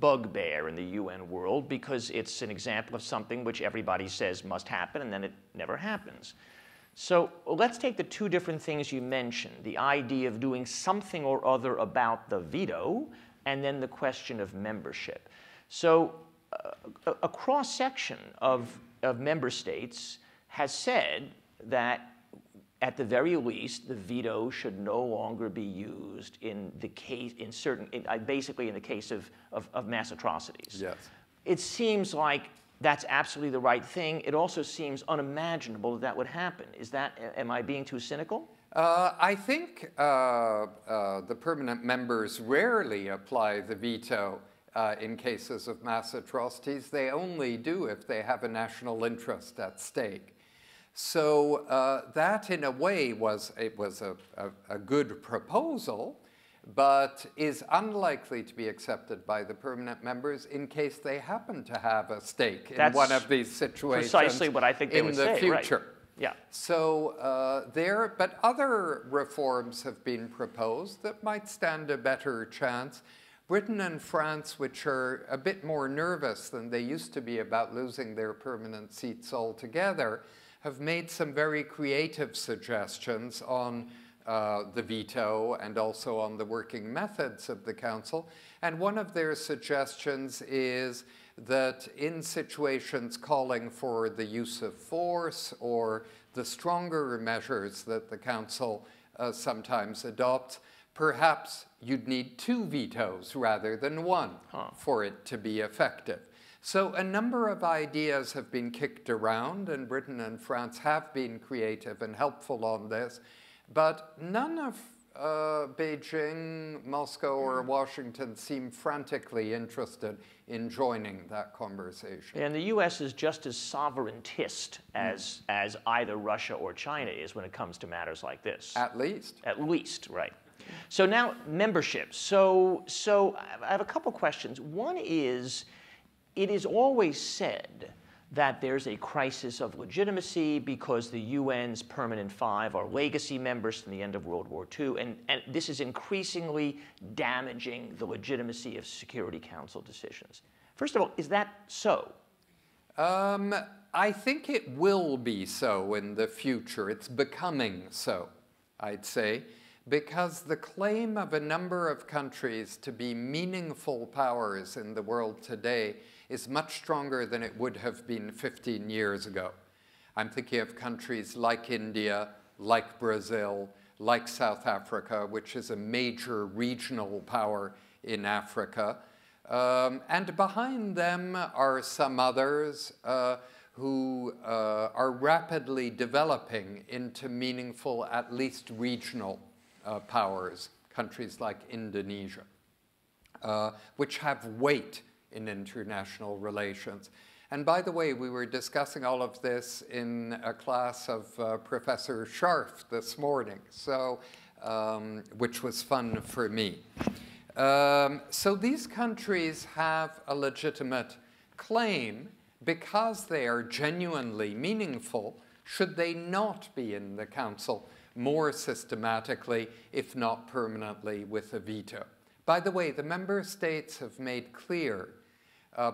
bugbear in the UN world because it's an example of something which everybody says must happen and then it never happens. So let's take the two different things you mentioned, the idea of doing something or other about the veto and then the question of membership. So a cross-section of member states has said that at the very least, the veto should no longer be used in the case, in certain, basically in the case of mass atrocities. It seems like that's absolutely the right thing. It also seems unimaginable that that would happen. Is that, am I being too cynical? I think the permanent members rarely apply the veto in cases of mass atrocities. They only do if they have a national interest at stake. So that, in a way, was a good proposal, but is unlikely to be accepted by the permanent members in case they happen to have a stake in one of these situations. Precisely what I think they would say, future. Right. So but other reforms have been proposed that might stand a better chance. Britain and France, which are a bit more nervous than they used to be about losing their permanent seats altogether, have made some very creative suggestions on the veto and also on the working methods of the Council. And one of their suggestions is that in situations calling for the use of force or the stronger measures that the Council sometimes adopts, perhaps you'd need 2 vetoes rather than 1 for it to be effective. So a number of ideas have been kicked around, and Britain and France have been creative and helpful on this, but none of Beijing, Moscow, or Washington seem frantically interested in joining that conversation. And the U.S. is just as sovereigntist as either Russia or China is when it comes to matters like this. At least. At least, right. So now, membership. So I have a couple questions. One is, it is always said that there's a crisis of legitimacy because the UN's Permanent Five are legacy members from the end of World War II, and this is increasingly damaging the legitimacy of Security Council decisions. First of all, is that so? I think it will be so in the future. It's becoming so, I'd say, because the claim of a number of countries to be meaningful powers in the world today is much stronger than it would have been 15 years ago. I'm thinking of countries like India, like Brazil, like South Africa, which is a major regional power in Africa. And behind them are some others who are rapidly developing into meaningful, at least regional powers, countries like Indonesia, which have weight in international relations. And by the way, we were discussing all of this in a class of Professor Scharf this morning, so, which was fun for me. So these countries have a legitimate claim because they are genuinely meaningful. Should they not be in the Council more systematically, if not permanently, with a veto? By the way, the member states have made clear,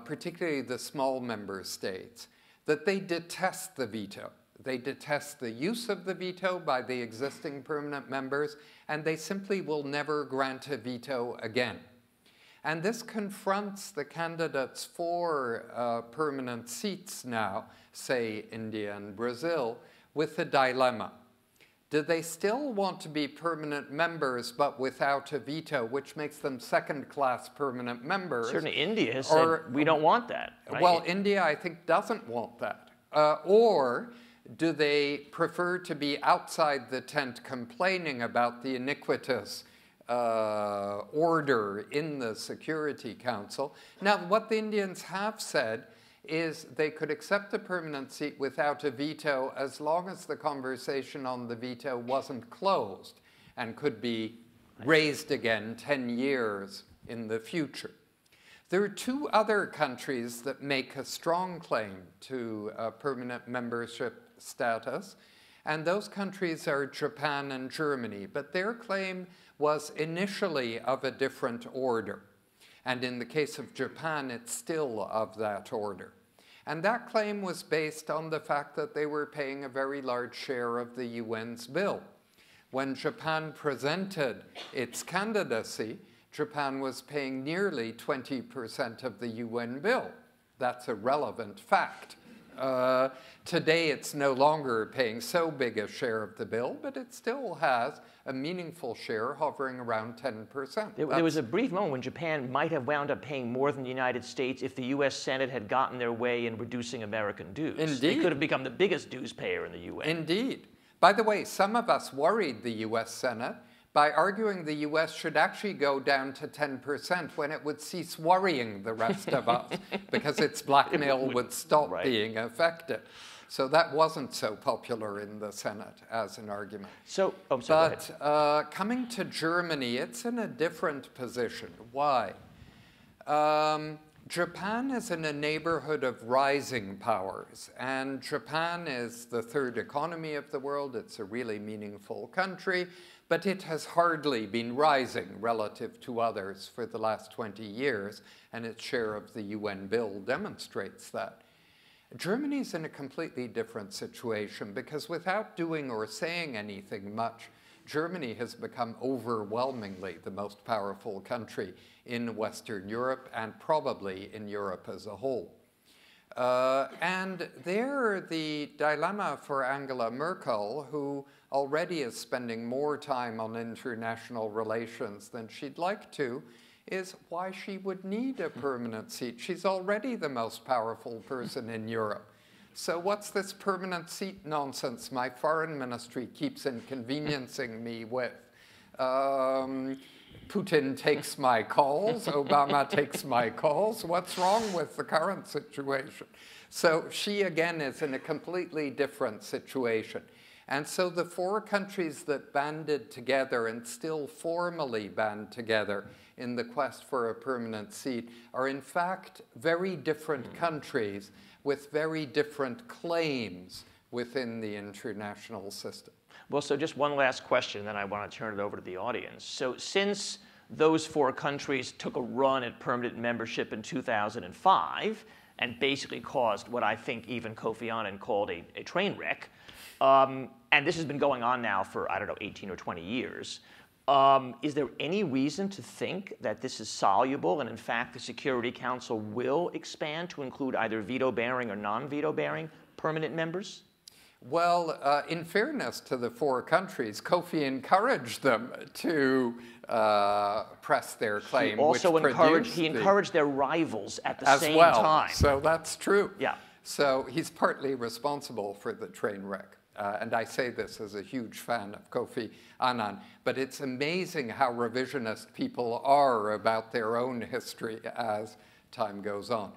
particularly the small member states, that they detest the veto. They detest the use of the veto by the existing permanent members, and they simply will never grant a veto again. And this confronts the candidates for permanent seats now, say India and Brazil, with a dilemma. Do they still want to be permanent members but without a veto, which makes them second-class permanent members? Certainly India has said we don't want that. Right? Well, India, I think, doesn't want that. Or do they prefer to be outside the tent complaining about the iniquitous order in the Security Council? Now, what the Indians have said is they could accept a permanent seat without a veto as long as the conversation on the veto wasn't closed and could be raised again 10 years in the future. There are 2 other countries that make a strong claim to permanent membership status, and those countries are Japan and Germany, but their claim was initially of a different order. And in the case of Japan, it's still of that order. And that claim was based on the fact that they were paying a very large share of the UN's bill. When Japan presented its candidacy, Japan was paying nearly 20% of the UN bill. That's a relevant fact. Today, it's no longer paying so big a share of the bill, but it still has a meaningful share hovering around 10%. There was a brief moment when Japan might have wound up paying more than the United States if the U.S. Senate had gotten their way in reducing American dues. Indeed. They could have become the biggest dues payer in the U.S. Indeed. By the way, some of us worried the U.S. Senate by arguing the U.S. should actually go down to 10% when it would cease worrying the rest of us because its blackmail would stop being effective. So that wasn't so popular in the Senate as an argument. So, coming to Germany, it's in a different position. Why? Japan is in a neighborhood of rising powers, and Japan is the 3rd economy of the world. It's a really meaningful country, but it has hardly been rising relative to others for the last 20 years, and its share of the UN bill demonstrates that. Germany's in a completely different situation because without doing or saying anything much, Germany has become overwhelmingly the most powerful country in Western Europe and probably in Europe as a whole. And there, the dilemma for Angela Merkel, who already is spending more time on international relations than she'd like to, is why she would need a permanent seat. She's already the most powerful person in Europe. So what's this permanent seat nonsense my foreign ministry keeps inconveniencing me with? Putin takes my calls, Obama takes my calls. What's wrong with the current situation? So she, again, is in a completely different situation. And so the four countries that banded together and still formally band together in the quest for a permanent seat are, in fact, very different countries with very different claims within the international system. Well, so just one last question, then I want to turn it over to the audience. So since those four countries took a run at permanent membership in 2005 and basically caused what I think even Kofi Annan called a train wreck, and this has been going on now for, I don't know, 18 or 20 years, is there any reason to think that this is soluble and, in fact, the Security Council will expand to include either veto-bearing or non-veto-bearing permanent members? Well, in fairness to the four countries, Kofi encouraged them to press their claim. He encouraged their rivals at the same time. So that's true. Yeah. So he's partly responsible for the train wreck. And I say this as a huge fan of Kofi Annan, but it's amazing how revisionist people are about their own history as time goes on.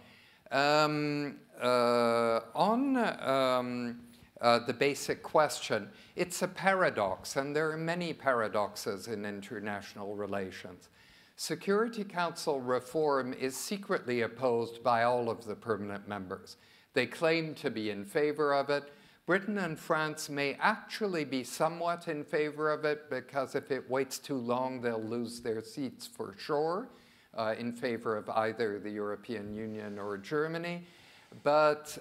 The basic question, it's a paradox, and there are many paradoxes in international relations. Security Council reform is secretly opposed by all of the permanent members. They claim to be in favor of it. Britain and France may actually be somewhat in favor of it, because if it waits too long, they'll lose their seats for sure, in favor of either the European Union or Germany. But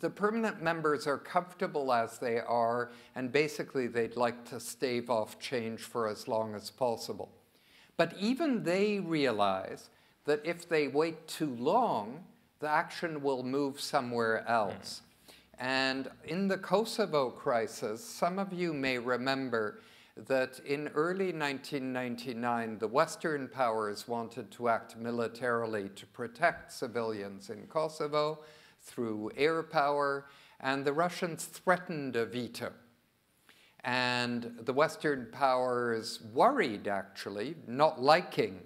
the permanent members are comfortable as they are, and basically they'd like to stave off change for as long as possible. But even they realize that if they wait too long, the action will move somewhere else. And in the Kosovo crisis, some of you may remember that in early 1999, the Western powers wanted to act militarily to protect civilians in Kosovo through air power, and the Russians threatened a veto. And the Western powers, worried actually, not liking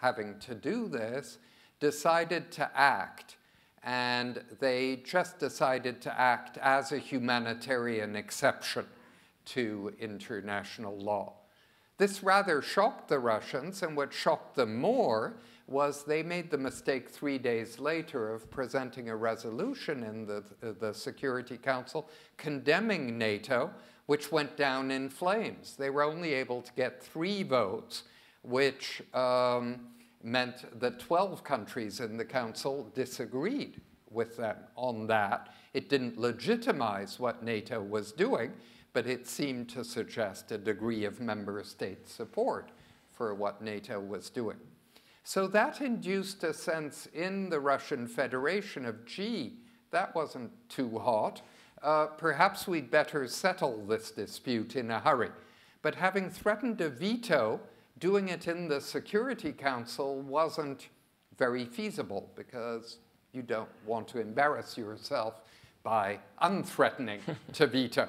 having to do this, decided to act, and they just decided to act as a humanitarian exception to international law. This rather shocked the Russians, and what shocked them more was they made the mistake 3 days later of presenting a resolution in the Security Council condemning NATO, which went down in flames. They were only able to get 3 votes, which meant that 12 countries in the Council disagreed with them on that. It didn't legitimize what NATO was doing, but it seemed to suggest a degree of member state support for what NATO was doing. So that induced a sense in the Russian Federation of, gee, that wasn't too hot. Perhaps we'd better settle this dispute in a hurry. But having threatened a veto, doing it in the Security Council wasn't very feasible, because you don't want to embarrass yourself by unthreatening to veto.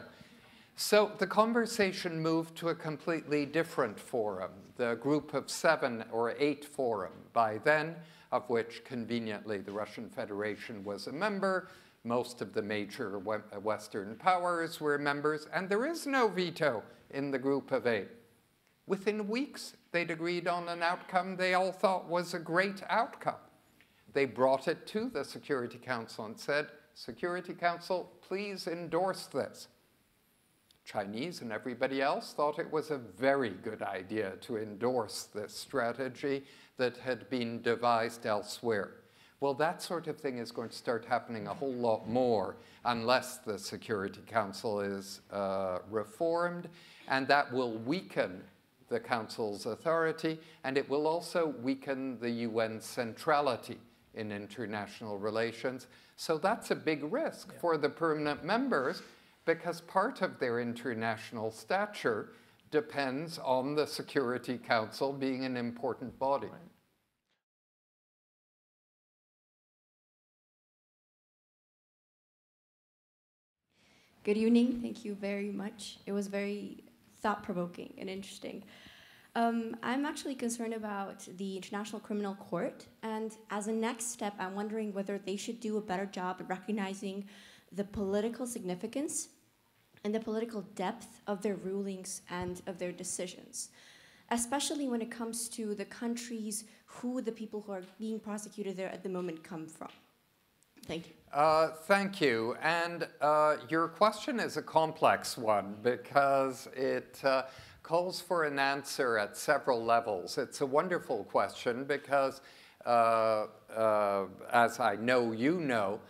So the conversation moved to a completely different forum, the group of 7 or 8 forum by then, of which conveniently the Russian Federation was a member. Most of the major Western powers were members, and there is no veto in the group of 8. Within weeks, they'd agreed on an outcome they all thought was a great outcome. They brought it to the Security Council and said, Security Council, please endorse this. Chinese and everybody else thought it was a very good idea to endorse this strategy that had been devised elsewhere. Well, that sort of thing is going to start happening a whole lot more unless the Security Council is reformed, and that will weaken the Council's authority, and it will also weaken the UN's centrality in international relations. So that's a big risk [S2] Yeah. [S1] For the permanent members, because part of their international stature depends on the Security Council being an important body. Right. Good evening. Thank you very much. It was very thought-provoking and interesting. I'm actually concerned about the International Criminal Court, and as a next step, I'm wondering whether they should do a better job at recognizing the political significance and the political depth of their rulings and of their decisions, especially when it comes to the countries who the people who are being prosecuted there at the moment come from. Thank you. Thank you. And your question is a complex one because it calls for an answer at several levels. It's a wonderful question because, as I know you know,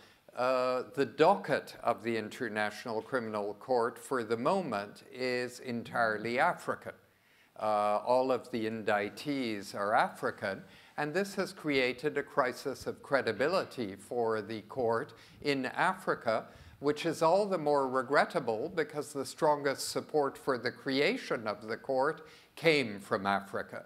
the docket of the International Criminal Court for the moment is entirely African. All of the indictees are African, and this has created a crisis of credibility for the court in Africa, which is all the more regrettable because the strongest support for the creation of the court came from Africa.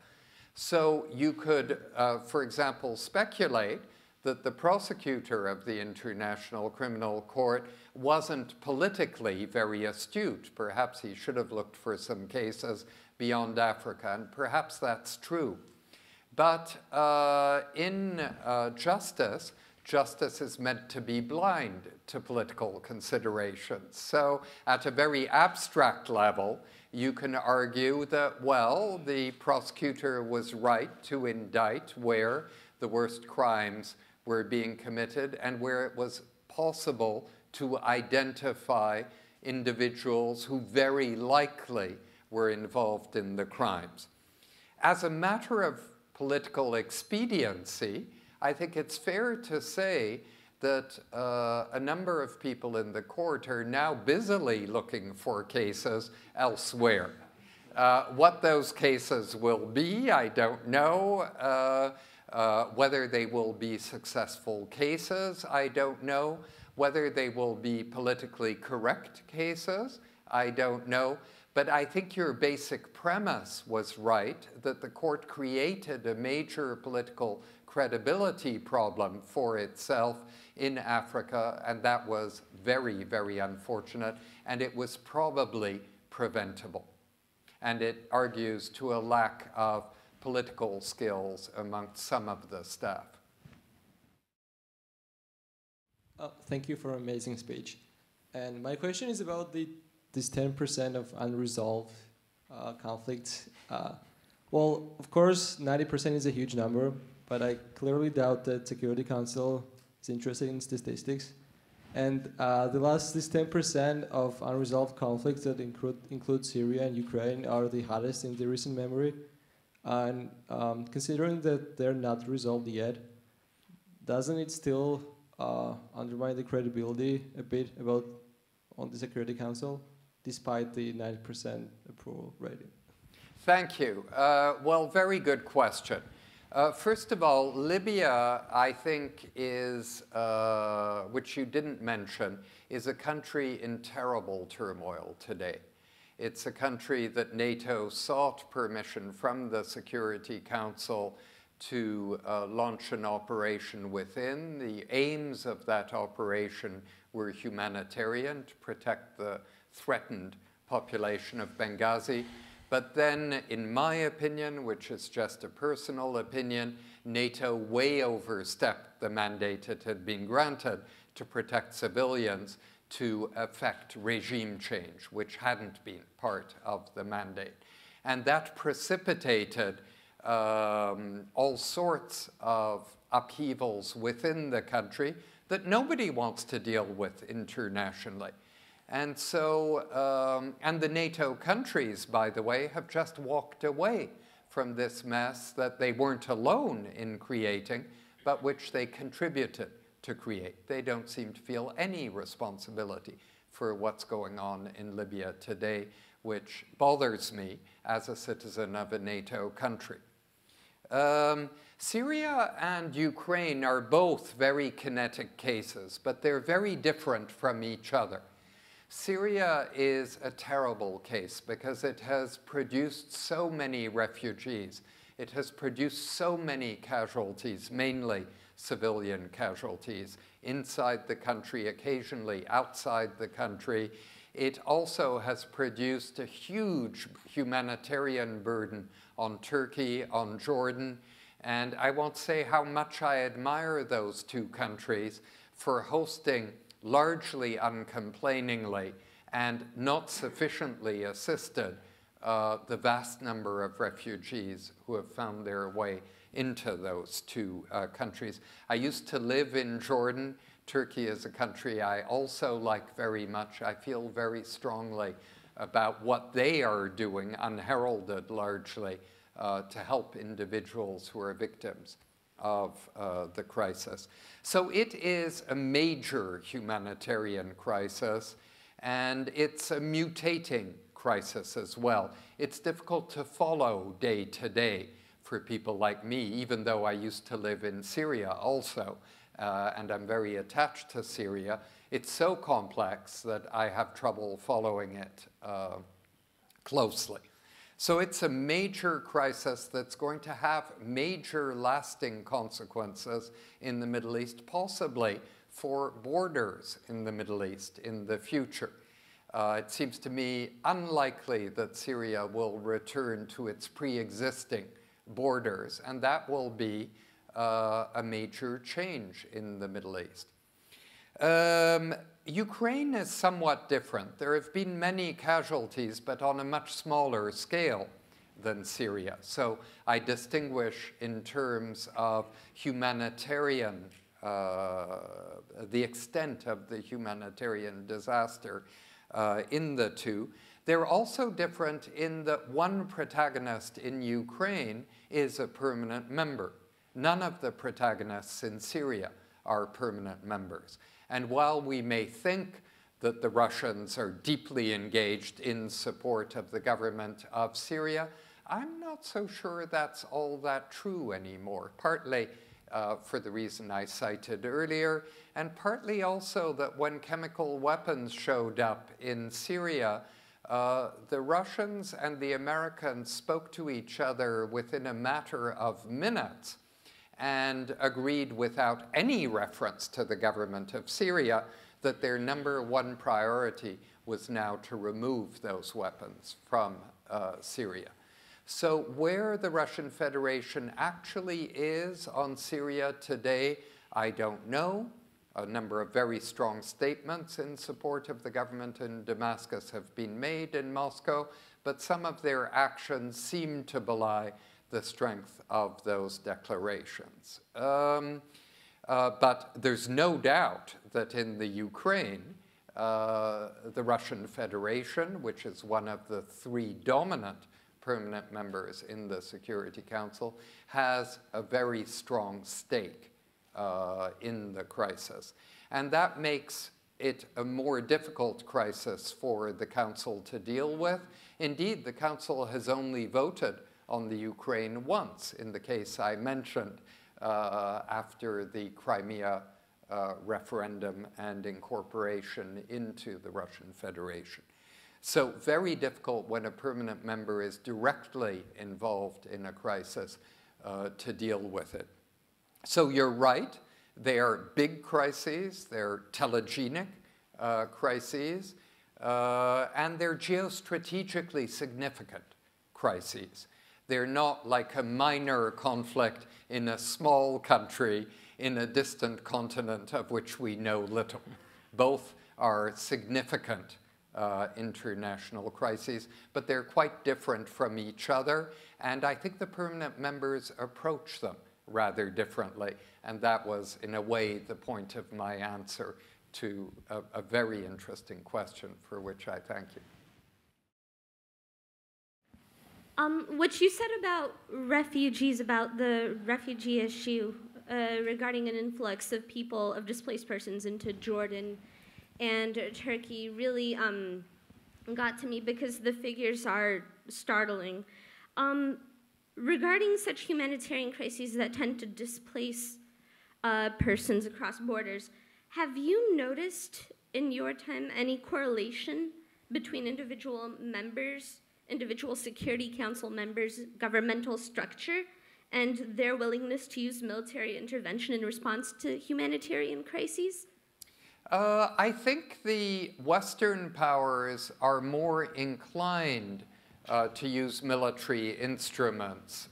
So you could, for example, speculate that the prosecutor of the International Criminal Court wasn't politically very astute. Perhaps he should have looked for some cases beyond Africa, and perhaps that's true. But in justice, justice is meant to be blind to political considerations. So at a very abstract level, you can argue that, well, the prosecutor was right to indict where the worst crimes were being committed and where it was possible to identify individuals who very likely were involved in the crimes. As a matter of political expediency, I think it's fair to say that a number of people in the court are now busily looking for cases elsewhere. What those cases will be, I don't know. Whether they will be successful cases, I don't know. Whether they will be politically correct cases, I don't know. But I think your basic premise was right, that the court created a major political credibility problem for itself in Africa, and that was very, very unfortunate, and it was probably preventable. And it argues to a lack of political skills amongst some of the staff. Thank you for an amazing speech. And my question is about this 10% of unresolved conflicts. Well, of course, 90% is a huge number, but I clearly doubt that Security Council is interested in statistics. And this 10% of unresolved conflicts that include Syria and Ukraine are the hottest in the recent memory. And considering that they're not resolved yet, doesn't it still undermine the credibility a bit on the Security Council, despite the 90% approval rating? Thank you. Well, very good question. First of all, Libya, I think, is, which you didn't mention, is a country in terrible turmoil today. It's a country that NATO sought permission from the Security Council to launch an operation within. The aims of that operation were humanitarian, to protect the threatened population of Benghazi. But then, in my opinion, which is just a personal opinion, NATO way overstepped the mandate it had been granted to protect civilians, to effect regime change, which hadn't been part of the mandate. And that precipitated all sorts of upheavals within the country that nobody wants to deal with internationally. And so, and the NATO countries, by the way, have just walked away from this mess that they weren't alone in creating, but which they contributed to create. They don't seem to feel any responsibility for what's going on in Libya today, which bothers me as a citizen of a NATO country. Syria and Ukraine are both very kinetic cases, but they're very different from each other. Syria is a terrible case because it has produced so many refugees. It has produced so many casualties, mainly civilian casualties, inside the country, occasionally outside the country. It also has produced a huge humanitarian burden on Turkey, on Jordan, and I won't say how much I admire those two countries for hosting largely uncomplainingly and not sufficiently assisted the vast number of refugees who have found their way into those two countries. I used to live in Jordan. Turkey is a country I also like very much. I feel very strongly about what they are doing, unheralded largely, to help individuals who are victims of the crisis. So it is a major humanitarian crisis, and it's a mutating crisis as well. It's difficult to follow day to day for people like me, even though I used to live in Syria also. And I'm very attached to Syria. It's so complex that I have trouble following it closely. So it's a major crisis that's going to have major lasting consequences in the Middle East, possibly for borders in the Middle East in the future. It seems to me unlikely that Syria will return to its pre-existing borders, and that will be a major change in the Middle East. Ukraine is somewhat different. There have been many casualties, but on a much smaller scale than Syria. So I distinguish in terms of humanitarian, the extent of the humanitarian disaster in the two. They're also different in that one protagonist in Ukraine is a permanent member. None of the protagonists in Syria are permanent members. And while we may think that the Russians are deeply engaged in support of the government of Syria, I'm not so sure that's all that true anymore, partly for the reason I cited earlier, and partly also that when chemical weapons showed up in Syria, the Russians and the Americans spoke to each other within a matter of minutes and agreed without any reference to the government of Syria that their number one priority was now to remove those weapons from Syria. So where the Russian Federation actually is on Syria today, I don't know. A number of very strong statements in support of the government in Damascus have been made in Moscow, but some of their actions seem to belie the strength of those declarations. But there's no doubt that in the Ukraine, the Russian Federation, which is one of the three dominant permanent members in the Security Council, has a very strong stake in the crisis. And that makes it a more difficult crisis for the Council to deal with. Indeed, the Council has only voted on the Ukraine once, in the case I mentioned, after the Crimea referendum and incorporation into the Russian Federation. So very difficult when a permanent member is directly involved in a crisis to deal with it. So you're right, they are big crises, they're telegenic crises, and they're geostrategically significant crises. They're not like a minor conflict in a small country in a distant continent of which we know little. Both are significant international crises, but they're quite different from each other, and I think the permanent members approach them rather differently, and that was, in a way, the point of my answer to a very interesting question for which I thank you. What you said about refugees, about the refugee issue regarding an influx of people, of displaced persons into Jordan and Turkey really got to me because the figures are startling. Regarding such humanitarian crises that tend to displace persons across borders, have you noticed in your time any correlation between individual members, individual Security Council members' governmental structure and their willingness to use military intervention in response to humanitarian crises? I think the Western powers are more inclined to use military instruments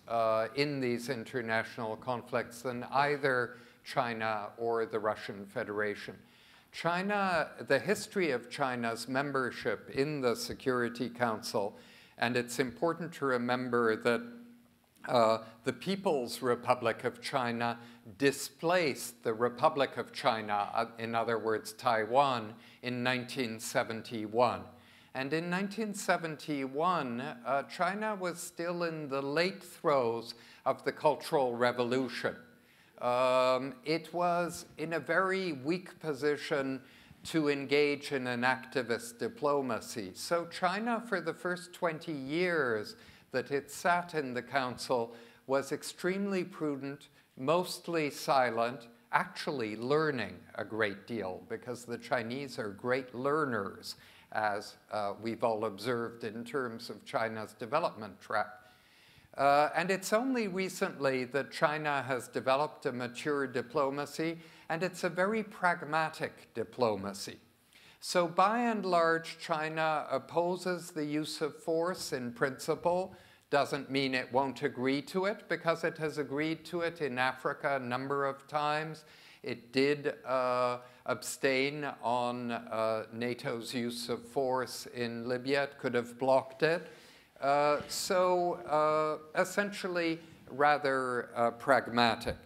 in these international conflicts than either China or the Russian Federation. China, the history of China's membership in the Security Council, and it's important to remember that the People's Republic of China displaced the Republic of China, in other words, Taiwan, in 1971. And in 1971, China was still in the late throes of the Cultural Revolution. It was in a very weak position to engage in an activist diplomacy. So China, for the first 20 years that it sat in the council, was extremely prudent, mostly silent, actually learning a great deal, because the Chinese are great learners, as we've all observed in terms of China's development track. And it's only recently that China has developed a mature diplomacy, and it's a very pragmatic diplomacy. So by and large, China opposes the use of force in principle. Doesn't mean it won't agree to it, because it has agreed to it in Africa a number of times. It did abstain on NATO's use of force in Libya. It could have blocked it. Essentially, rather pragmatic.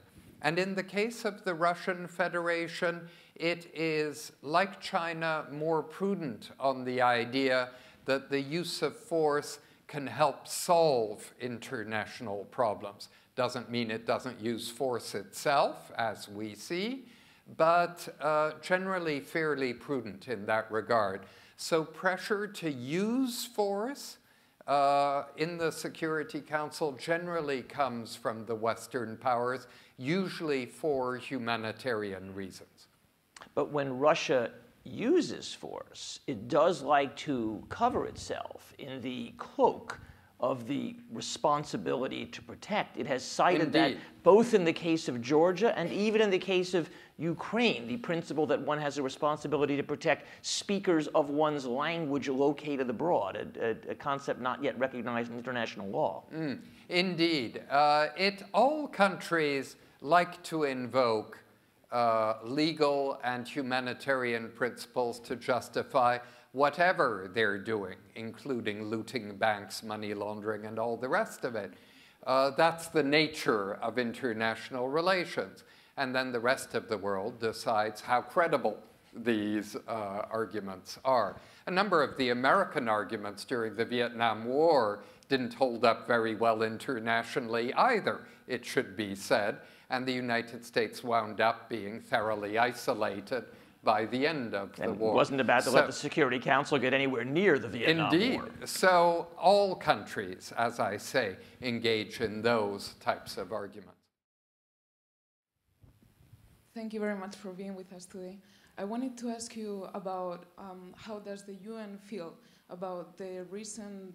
And in the case of the Russian Federation, it is, like China, more prudent on the idea that the use of force can help solve international problems. Doesn't mean it doesn't use force itself, as we see, but generally fairly prudent in that regard. So pressure to use force in the Security Council generally comes from the Western powers, usually for humanitarian reasons. But when Russia uses force, it does like to cover itself in the cloak of the responsibility to protect. It has cited that both in the case of Georgia and even in the case of Ukraine, the principle that one has a responsibility to protect speakers of one's language located abroad, a concept not yet recognized in international law. Indeed. All countries like to invoke legal and humanitarian principles to justify whatever they're doing, including looting banks, money laundering, and all the rest of it. That's the nature of international relations. And then the rest of the world decides how credible these arguments are. A number of the American arguments during the Vietnam War didn't hold up very well internationally either, it should be said. And the United States wound up being thoroughly isolated by the end of the war. It wasn't about to let the Security Council get anywhere near the Vietnam War. Indeed. So all countries, as I say, engage in those types of arguments. Thank you very much for being with us today. I wanted to ask you about how does the UN feel about the recent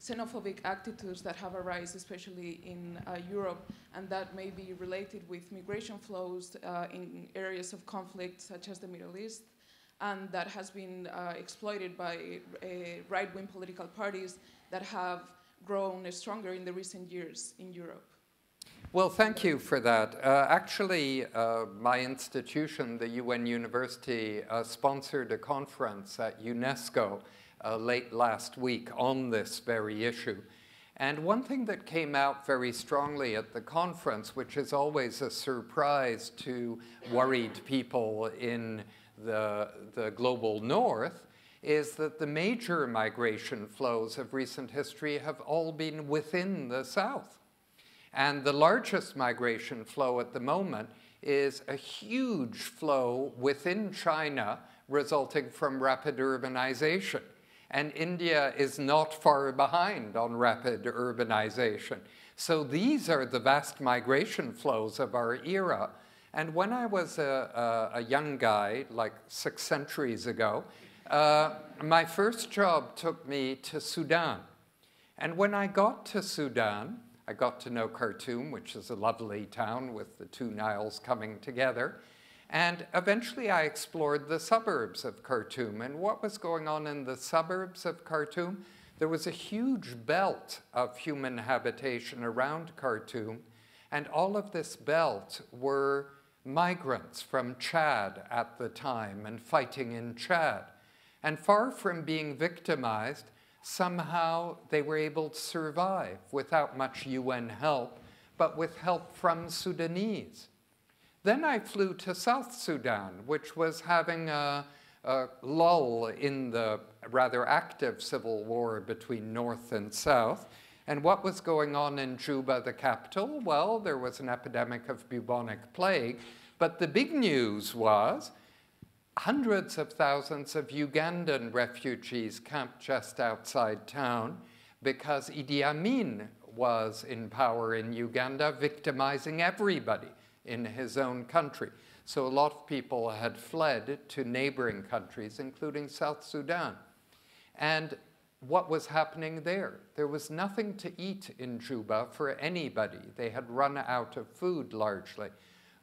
xenophobic attitudes that have arisen, especially in Europe, and that may be related with migration flows in areas of conflict, such as the Middle East, and that has been exploited by right-wing political parties that have grown stronger in the recent years in Europe. Well, thank you for that. Actually, my institution, the UN University, sponsored a conference at UNESCO late last week on this very issue. And one thing that came out very strongly at the conference, which is always a surprise to worried people in the global north, is that the major migration flows of recent history have all been within the south. And the largest migration flow at the moment is a huge flow within China resulting from rapid urbanization. And India is not far behind on rapid urbanization. So these are the vast migration flows of our era. And when I was a young guy, like 6 centuries ago, my first job took me to Sudan. And when I got to Sudan, I got to know Khartoum, which is a lovely town with the two Niles coming together. And eventually I explored the suburbs of Khartoum. And what was going on in the suburbs of Khartoum? There was a huge belt of human habitation around Khartoum. And all of this belt were migrants from Chad at the time and fighting in Chad. And far from being victimized, somehow they were able to survive without much UN help, but with help from Sudanese. Then I flew to South Sudan, which was having a lull in the rather active civil war between North and South. And what was going on in Juba, the capital? Well, there was an epidemic of bubonic plague, but the big news was hundreds of thousands of Ugandan refugees camped just outside town because Idi Amin was in power in Uganda, victimizing everybody in his own country. So a lot of people had fled to neighboring countries, including South Sudan. And what was happening there? There was nothing to eat in Juba for anybody. They had run out of food largely.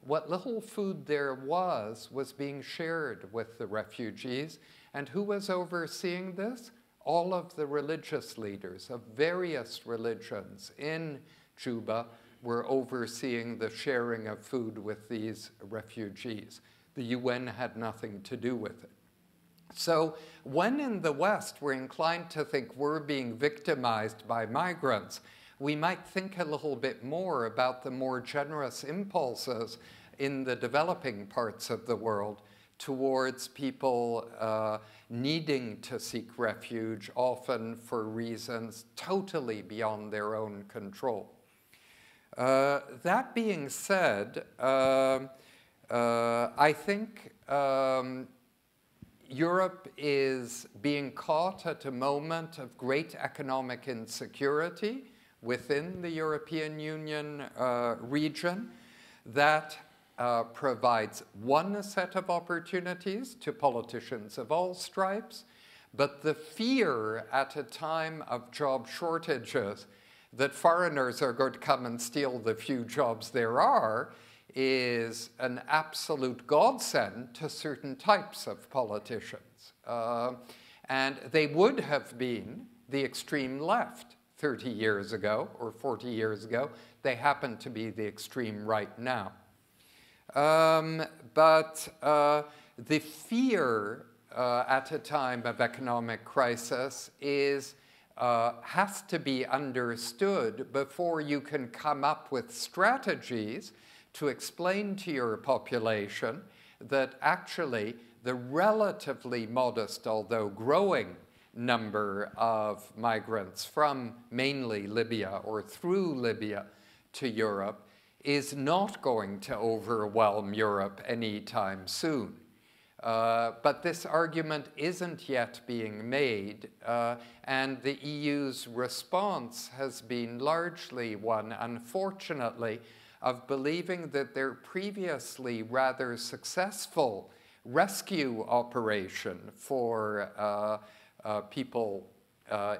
What little food there was being shared with the refugees. And who was overseeing this? All of the religious leaders of various religions in Juba were overseeing the sharing of food with these refugees. The UN had nothing to do with it. So when in the West we're inclined to think we're being victimized by migrants, we might think a little bit more about the more generous impulses in the developing parts of the world towards people needing to seek refuge, often for reasons totally beyond their own control. That being said, I think Europe is being caught at a moment of great economic insecurity within the European Union region that provides one set of opportunities to politicians of all stripes, but the fear at a time of job shortages that foreigners are going to come and steal the few jobs there are is an absolute godsend to certain types of politicians. And they would have been the extreme left 30 years ago or 40 years ago. They happen to be the extreme right now. But the fear at a time of economic crisis has to be understood before you can come up with strategies to explain to your population that actually the relatively modest, although growing, number of migrants from mainly Libya or through Libya to Europe is not going to overwhelm Europe anytime soon. But this argument isn't yet being made, and the EU's response has been largely one, unfortunately, of believing that their previously rather successful rescue operation for people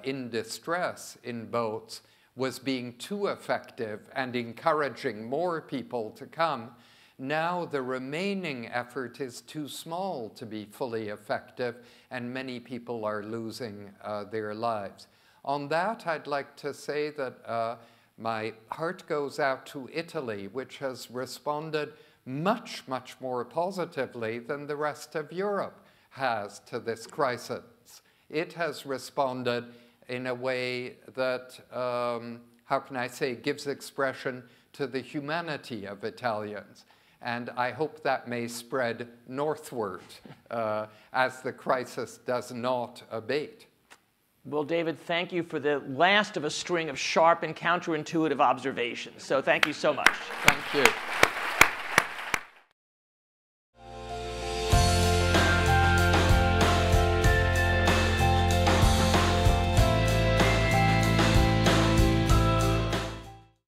in distress in boats was being too effective and encouraging more people to come. Now the remaining effort is too small to be fully effective, and many people are losing their lives. On that, I'd like to say that my heart goes out to Italy, which has responded much, much more positively than the rest of Europe has to this crisis. It has responded in a way that, how can I say, gives expression to the humanity of Italians. And I hope that may spread northward as the crisis does not abate. Well, David, thank you for the last of a string of sharp and counterintuitive observations. So thank you so much. Thank you.